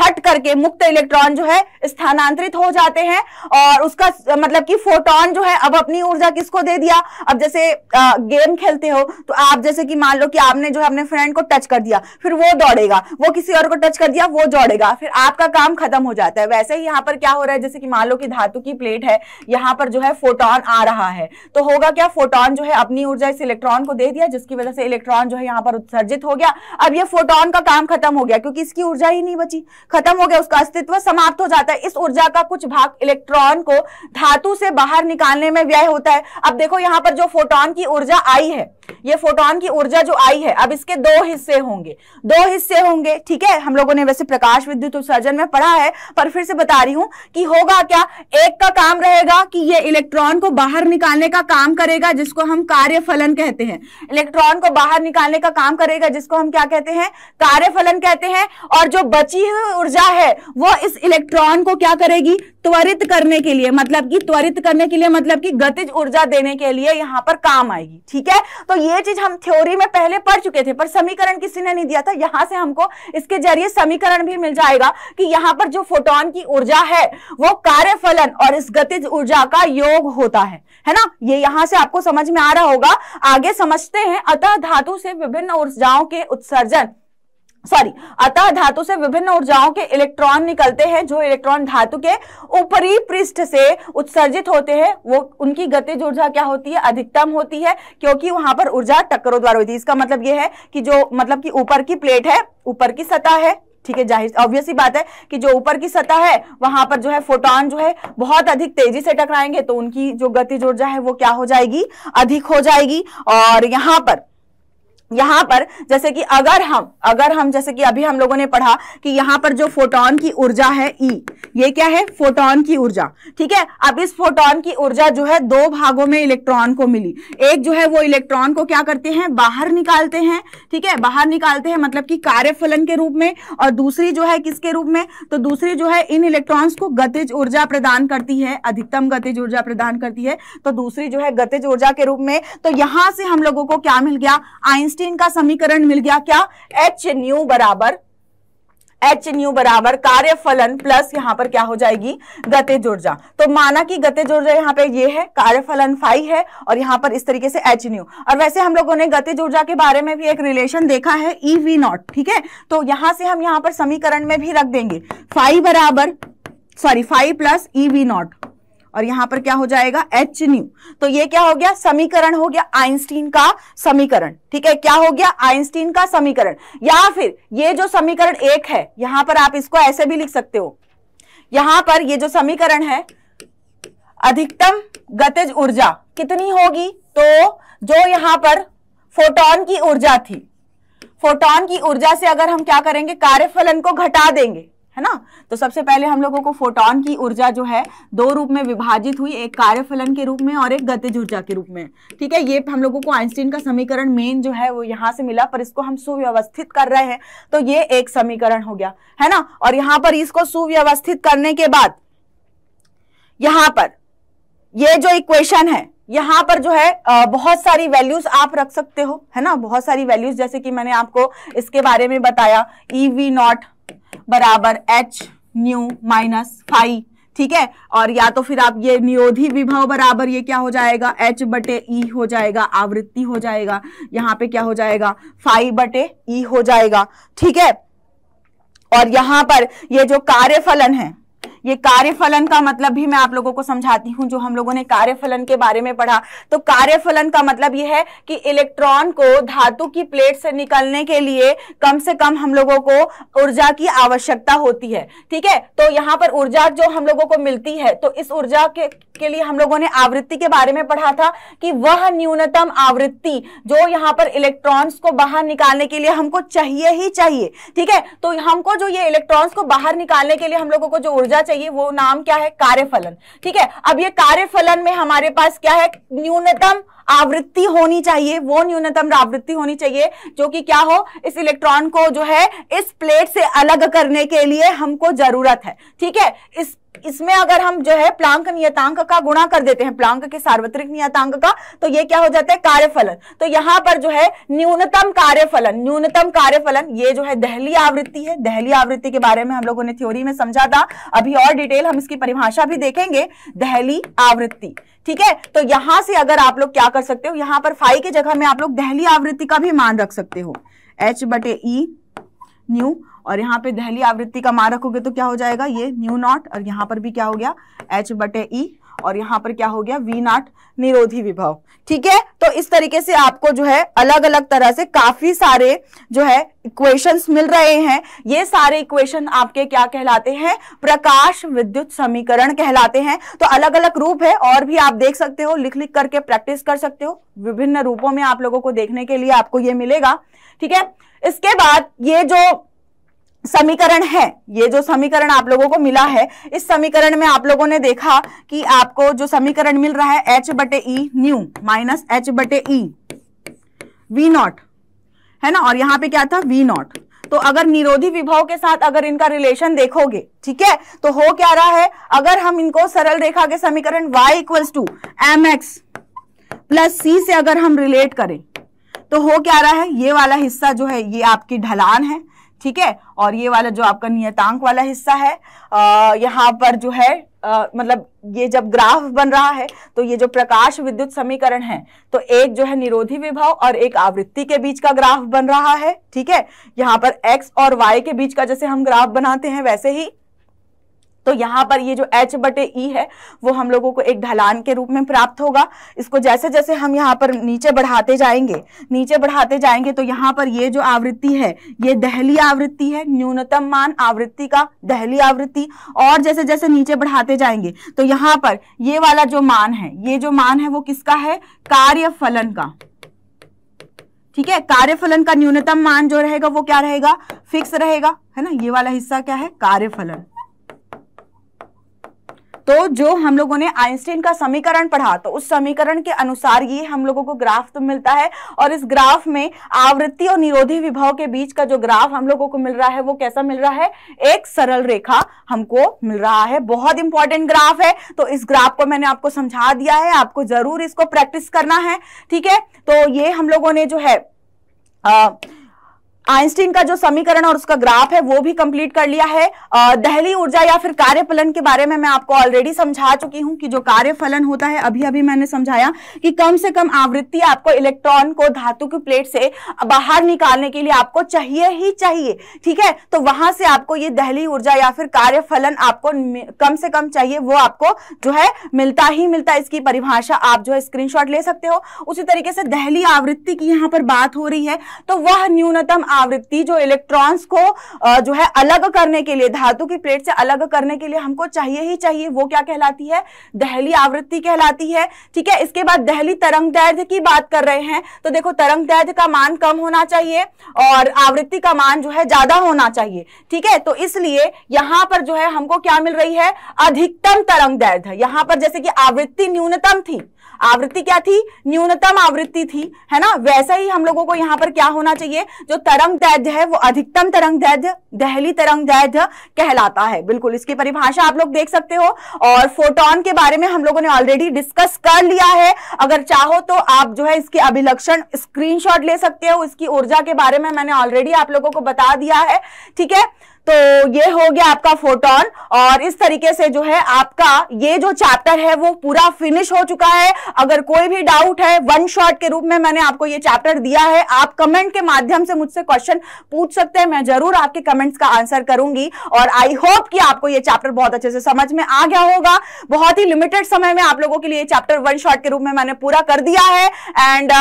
हट करके मुक्त इलेक्ट्रॉन जो है स्थानांतरित हो जाते हैं और उसका मतलब कि फोटोन जो है अब अपनी ऊर्जा किसको दे दिया। अब जैसे गेम खेलते हो तो आप जैसे कि मान लो कि आपने जो है अपने फ्रेंड को टच कर दिया, फिर वो दौड़ेगा, वो किसी और को टच कर दिया, वो दौड़ेगा, फिर आपका काम खत्म हो जाता है। वैसे ही यहाँ पर क्या हो रहा है, जैसे कि मान लो कि धातु की प्लेट है, यहाँ पर जो है फोटोन आ रहा है तो होगा क्या, फोटोन जो है अपनी ऊर्जा इस इलेक्ट्रॉन को दे दिया जिसकी वजह से इलेक्ट्रॉन जो है यहाँ पर उत्सर्जित हो गया। अब ये फोटोन का काम खत्म हो गया क्योंकि इसकी ऊर्जा ही नहीं बची, खत्म हो गया, उसका अस्तित्व समाप्त हो जाता है। इस ऊर्जा का कुछ भाग इलेक्ट्रॉन को धातु से बाहर निकालने में व्यय होता है। अब देखो यहाँ पर जो फोटोन की ऊर्जा आई है, ये फोटोन की ऊर्जा जो आई है, अब इसके दो हिस्से होंगे, दो हिस्से होंगे। ठीक है, हम लोगों ने वैसे प्रकाश विद्युत उत्सर्जन में पढ़ा है पर फिर से बता रही हूं कि होगा क्या, एक का काम रहेगा कि ये इलेक्ट्रॉन को बाहर निकालने का काम करेगा जिसको हम कार्यफलन कहते हैं, इलेक्ट्रॉन को बाहर निकालने का काम करेगा जिसको हम क्या कहते हैं, कार्यफलन कहते हैं। और जो बची हुई ऊर्जा है वो इस इलेक्ट्रॉन को क्या करेगी, त्वरित करने के लिए, मतलब कि त्वरित करने के लिए मतलब कि गतिज ऊर्जा देने के लिए यहाँ पर काम आएगी। ठीक है, तो ये चीज हम थ्योरी में पहले पढ़ चुके थे पर समीकरण किसी ने नहीं दिया था, यहां से हमको इसके जरिए समीकरण भी मिल जाएगा कि यहाँ पर जो फोटोन की ऊर्जा है वो कार्यफलन और इस गतिज ऊर्जा का योग होता है ना, ये यहाँ से आपको समझ में आ रहा होगा। आगे समझते हैं, अतः धातु से विभिन्न ऊर्जाओं के उत्सर्जन सॉरी, अतः धातु से विभिन्न ऊर्जाओं के इलेक्ट्रॉन निकलते हैं, जो इलेक्ट्रॉन धातु के ऊपरी पृष्ठ से उत्सर्जित होते हैं, वो उनकी गतिज ऊर्जा क्या होती है, अधिकतम होती है, क्योंकि वहां पर ऊर्जा टक्करों द्वारा होती है। इसका मतलब ये है कि जो मतलब कि ऊपर की प्लेट है, ऊपर की सतह है, ठीक है, जाहिर ऑब्वियस ही बात है कि जो ऊपर की सतह है वहां पर जो है फोटोन जो है बहुत अधिक तेजी से टकराएंगे, तो उनकी जो गतिज ऊर्जा है वो क्या हो जाएगी, अधिक हो जाएगी। और यहाँ पर जैसे कि अगर हम जैसे कि अभी हम लोगों ने पढ़ा कि यहाँ पर जो फोटोन की ऊर्जा है E, ये क्या है, फोटोन की ऊर्जा, ठीक है। अब इस फोटोन की ऊर्जा जो है दो भागों में इलेक्ट्रॉन को मिली, एक जो है वो इलेक्ट्रॉन को क्या करते हैं, बाहर निकालते हैं, ठीक है, बाहर निकालते हैं मतलब कि कार्यफलन के रूप में, और दूसरी जो है किसके रूप में, तो दूसरी जो है इन इलेक्ट्रॉन्स को गतिज ऊर्जा प्रदान करती है, अधिकतम गतिज ऊर्जा प्रदान करती है, तो दूसरी जो है गतिज ऊर्जा के रूप में। तो यहाँ से हम लोगों को क्या मिल गया, आइंस्टीन का समीकरण मिल गया, क्या, h nu बराबर कार्यफलन प्लस यहाँ पर क्या हो जाएगी, गतिज ऊर्जा। तो माना कि गतिज ऊर्जा यहाँ पे ये है, कार्यफलन फाई है, और यहाँ पर इस तरीके से h nu। और वैसे हम लोगों ने गतिज ऊर्जा के बारे में भी एक रिलेशन देखा है ई वी नॉट, ठीक है, तो यहाँ से हम यहाँ पर समीकरण में भी रख देंगे phi plus E V nought, और यहाँ पर क्या हो जाएगा एच न्यू। तो ये क्या हो गया, समीकरण हो गया आइंस्टीन का समीकरण, ठीक है, क्या हो गया, आइंस्टीन का समीकरण। या फिर ये जो समीकरण एक है, यहाँ पर आप इसको ऐसे भी लिख सकते हो, यहाँ पर ये जो समीकरण है, अधिकतम गतिज ऊर्जा कितनी होगी, तो जो यहाँ पर फोटोन की ऊर्जा थी, फोटोन की ऊर्जा से अगर हम क्या करेंगे, कार्यफलन को घटा देंगे, है ना। तो सबसे पहले हम लोगों को फोटोन की ऊर्जा जो है दो रूप में विभाजित हुई, एक कार्यफलन के रूप में और एक गतिज ऊर्जा के रूप में, ठीक है। ये हम लोगों को आइंस्टीन का समीकरण मेन जो है वो यहाँ से मिला, पर इसको हम सुव्यवस्थित कर रहे हैं, तो ये एक समीकरण हो गया, है ना। और यहाँ पर इसको सुव्यवस्थित करने के बाद यहाँ पर ये जो इक्वेशन है, यहाँ पर जो है बहुत सारी वैल्यूज आप रख सकते हो, है ना, बहुत सारी वैल्यूज, जैसे कि मैंने आपको इसके बारे में बताया, ई वी नॉट बराबर एच न्यू माइनस फाई, ठीक है, और या तो फिर आप ये निरोधी विभव बराबर ये क्या हो जाएगा, एच बटे ई हो जाएगा, आवृत्ति हो जाएगा, यहाँ पे क्या हो जाएगा, फाई बटे ई हो जाएगा, ठीक है। और यहाँ पर ये जो कार्यफलन है, ये कार्यफलन का मतलब भी मैं आप लोगों को समझाती हूँ, जो हम लोगों ने कार्यफलन के बारे में पढ़ा। तो कार्यफलन का मतलब यह है कि इलेक्ट्रॉन को धातु की प्लेट से निकलने के लिए कम से कम हम लोगों को ऊर्जा की आवश्यकता होती है, ठीक है। तो यहाँ पर ऊर्जा जो हम लोगों को मिलती है, तो इस ऊर्जा के लिए हम लोगों ने आवृत्ति के बारे में पढ़ा था कि वह न्यूनतम आवृत्ति जो यहाँ पर इलेक्ट्रॉन्स को बाहर निकालने के लिए हमको चाहिए ही चाहिए, ठीक है। तो हमको जो ये इलेक्ट्रॉन्स को बाहर निकालने के लिए हम लोगों को जो ऊर्जा चाहिए, वो नाम क्या है, कार्यफलन, ठीक है। अब ये कार्यफलन में हमारे पास क्या है, न्यूनतम आवृत्ति होनी चाहिए, वो न्यूनतम आवृत्ति होनी चाहिए जो कि क्या हो, इस इलेक्ट्रॉन को जो है इस प्लेट से अलग करने के लिए हमको जरूरत है, ठीक है। इसमें अगर हम जो है प्लांक नियतांक का गुणा कर देते हैं, प्लांक के सार्वत्रिक नियतांक का, तो ये क्या हो जाता है, कार्यफलन। तो यहाँ पर जो है न्यूनतम कार्यफलन ये जो है दहली आवृत्ति है। दहली आवृत्ति के बारे में हम लोगों ने थ्योरी में समझा था, अभी और डिटेल हम इसकी परिभाषा भी देखेंगे, दहली आवृत्ति, ठीक है। तो यहां से अगर आप लोग क्या कर सकते हो, यहां पर फाई की जगह में आप लोग दहली आवृत्ति का भी मान रख सकते हो, एच बटे ई न्यू, और यहाँ पे दहली आवृत्ति का मान रखोगे तो क्या हो जाएगा, ये न्यू नॉट, और यहाँ पर भी क्या हो गया, एच बटे ई, और यहाँ पर क्या हो गया, वी नॉट, निरोधी विभव, ठीक है। तो इस तरीके से आपको जो है अलग अलग तरह से काफी सारे जो है इक्वेशंस मिल रहे हैं। ये सारे इक्वेशन आपके क्या कहलाते हैं, प्रकाश विद्युत समीकरण कहलाते हैं। तो अलग अलग रूप है, और भी आप देख सकते हो, लिख लिख करके प्रैक्टिस कर सकते हो, विभिन्न रूपों में आप लोगों को देखने के लिए आपको ये मिलेगा, ठीक है। इसके बाद ये जो समीकरण है, ये जो समीकरण आप लोगों को मिला है, इस समीकरण में आप लोगों ने देखा कि आपको जो समीकरण मिल रहा है, h बटे ई न्यू माइनस एच बटे ई वी नॉट, है ना, और यहाँ पे क्या था, वी नॉट। तो अगर निरोधी विभव के साथ अगर इनका रिलेशन देखोगे, ठीक है, तो हो क्या रहा है, अगर हम इनको सरल रेखा के समीकरण y equals to M X plus C से अगर हम रिलेट करें, तो हो क्या रहा है, ये वाला हिस्सा जो है ये आपकी ढलान है, ठीक है। और ये वाला जो आपका नियतांक वाला हिस्सा है, यहाँ पर जो है मतलब ये जब ग्राफ बन रहा है तो ये जो प्रकाश विद्युत समीकरण है, तो एक जो है निरोधी विभव और एक आवृत्ति के बीच का ग्राफ बन रहा है, ठीक है। यहाँ पर x और y के बीच का जैसे हम ग्राफ बनाते हैं वैसे ही, तो यहाँ पर ये जो h/e है वो हम लोगों को एक ढलान के रूप में प्राप्त होगा। इसको जैसे जैसे हम यहाँ पर नीचे बढ़ाते जाएंगे तो यहाँ पर ये जो आवृत्ति है ये दहली आवृत्ति है, न्यूनतम मान आवृत्ति का दहली आवृत्ति। और जैसे जैसे नीचे बढ़ाते जाएंगे तो यहाँ पर ये वाला जो मान है, ये जो मान है वो किसका है, कार्यफलन का, ठीक है। कार्यफलन का न्यूनतम मान जो रहेगा वो क्या रहेगा, फिक्स रहेगा, है ना। ये वाला हिस्सा क्या है, कार्यफलन। तो जो हम लोगों ने आइंस्टीन का समीकरण पढ़ा तो उस समीकरण के अनुसार ये हम लोगों को ग्राफ तो मिलता है, और इस ग्राफ में आवृत्ति और निरोधी विभव के बीच का जो ग्राफ हम लोगों को मिल रहा है वो कैसा मिल रहा है, एक सरल रेखा हमको मिल रहा है। बहुत इंपॉर्टेंट ग्राफ है, तो इस ग्राफ को मैंने आपको समझा दिया है, आपको जरूर इसको प्रैक्टिस करना है, ठीक है। तो ये हम लोगों ने जो है आइंस्टीन का जो समीकरण और उसका ग्राफ है वो भी कंप्लीट कर लिया है। दहली ऊर्जा या फिर कार्यफलन के बारे में मैं आपको ऑलरेडी समझा चुकी हूँ कि जो कार्यफलन होता है, अभी अभी मैंने समझाया कि कम से कम आवृत्ति आपको इलेक्ट्रॉन को धातु की प्लेट से बाहर निकालने के लिए आपको चाहिए ही चाहिए, ठीक है। तो वहां से आपको ये दहली ऊर्जा या फिर कार्यफलन आपको कम से कम चाहिए, वो आपको जो है मिलता ही मिलता। इसकी परिभाषा आप जो है स्क्रीनशॉट ले सकते हो। उसी तरीके से दहली आवृत्ति की यहाँ पर बात हो रही है, तो वह न्यूनतम आवृत्ति जो इलेक्ट्रॉन्स को जो है अलग करने के लिए, धातु की प्लेट से अलग करने के लिए हमको चाहिए ही चाहिए, वो क्या कहलाती है, दहली आवृत्ति कहलाती है, ठीक है। इसके बाद दहली तरंगदैर्ध्य की बात कर रहे हैं, तो देखो तरंगदैर्ध्य का मान कम होना चाहिए और आवृत्ति का मान जो है ज्यादा होना चाहिए, ठीक है। तो इसलिए यहां पर जो है हमको क्या मिल रही है, अधिकतम तरंगदैर्ध्य। यहां पर जैसे कि आवृत्ति न्यूनतम थी, आवृत्ति क्या थी, न्यूनतम आवृत्ति थी, है ना, वैसा ही हम लोगों को यहाँ पर क्या होना चाहिए, जो तरंगदैर्ध्य है वो अधिकतम तरंगदैर्ध्य दहली तरंगदैर्ध्य कहलाता है। बिल्कुल इसकी परिभाषा आप लोग देख सकते हो। और फोटोन के बारे में हम लोगों ने ऑलरेडी डिस्कस कर लिया है। अगर चाहो तो आप जो है इसके अभिलक्षण स्क्रीनशॉट ले सकते हो। इसकी ऊर्जा के बारे में मैंने ऑलरेडी आप लोगों को बता दिया है, ठीक है। तो ये हो गया आपका फोटोन। और इस तरीके से जो है आपका ये जो चैप्टर है वो पूरा फिनिश हो चुका है। अगर कोई भी डाउट है, वन शॉट के रूप में मैंने आपको ये चैप्टर दिया है, आप कमेंट के माध्यम से मुझसे क्वेश्चन पूछ सकते हैं, मैं जरूर आपके कमेंट्स का आंसर करूंगी। और आई होप कि आपको ये चैप्टर बहुत अच्छे से समझ में आ गया होगा। बहुत ही लिमिटेड समय में आप लोगों के लिए चैप्टर वन शॉट के रूप में मैंने पूरा कर दिया है। एंड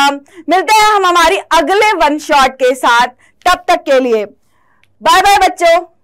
मिलते हैं हम हमारी अगले वन शॉट के साथ, तब तक के लिए बाय बाय बच्चों।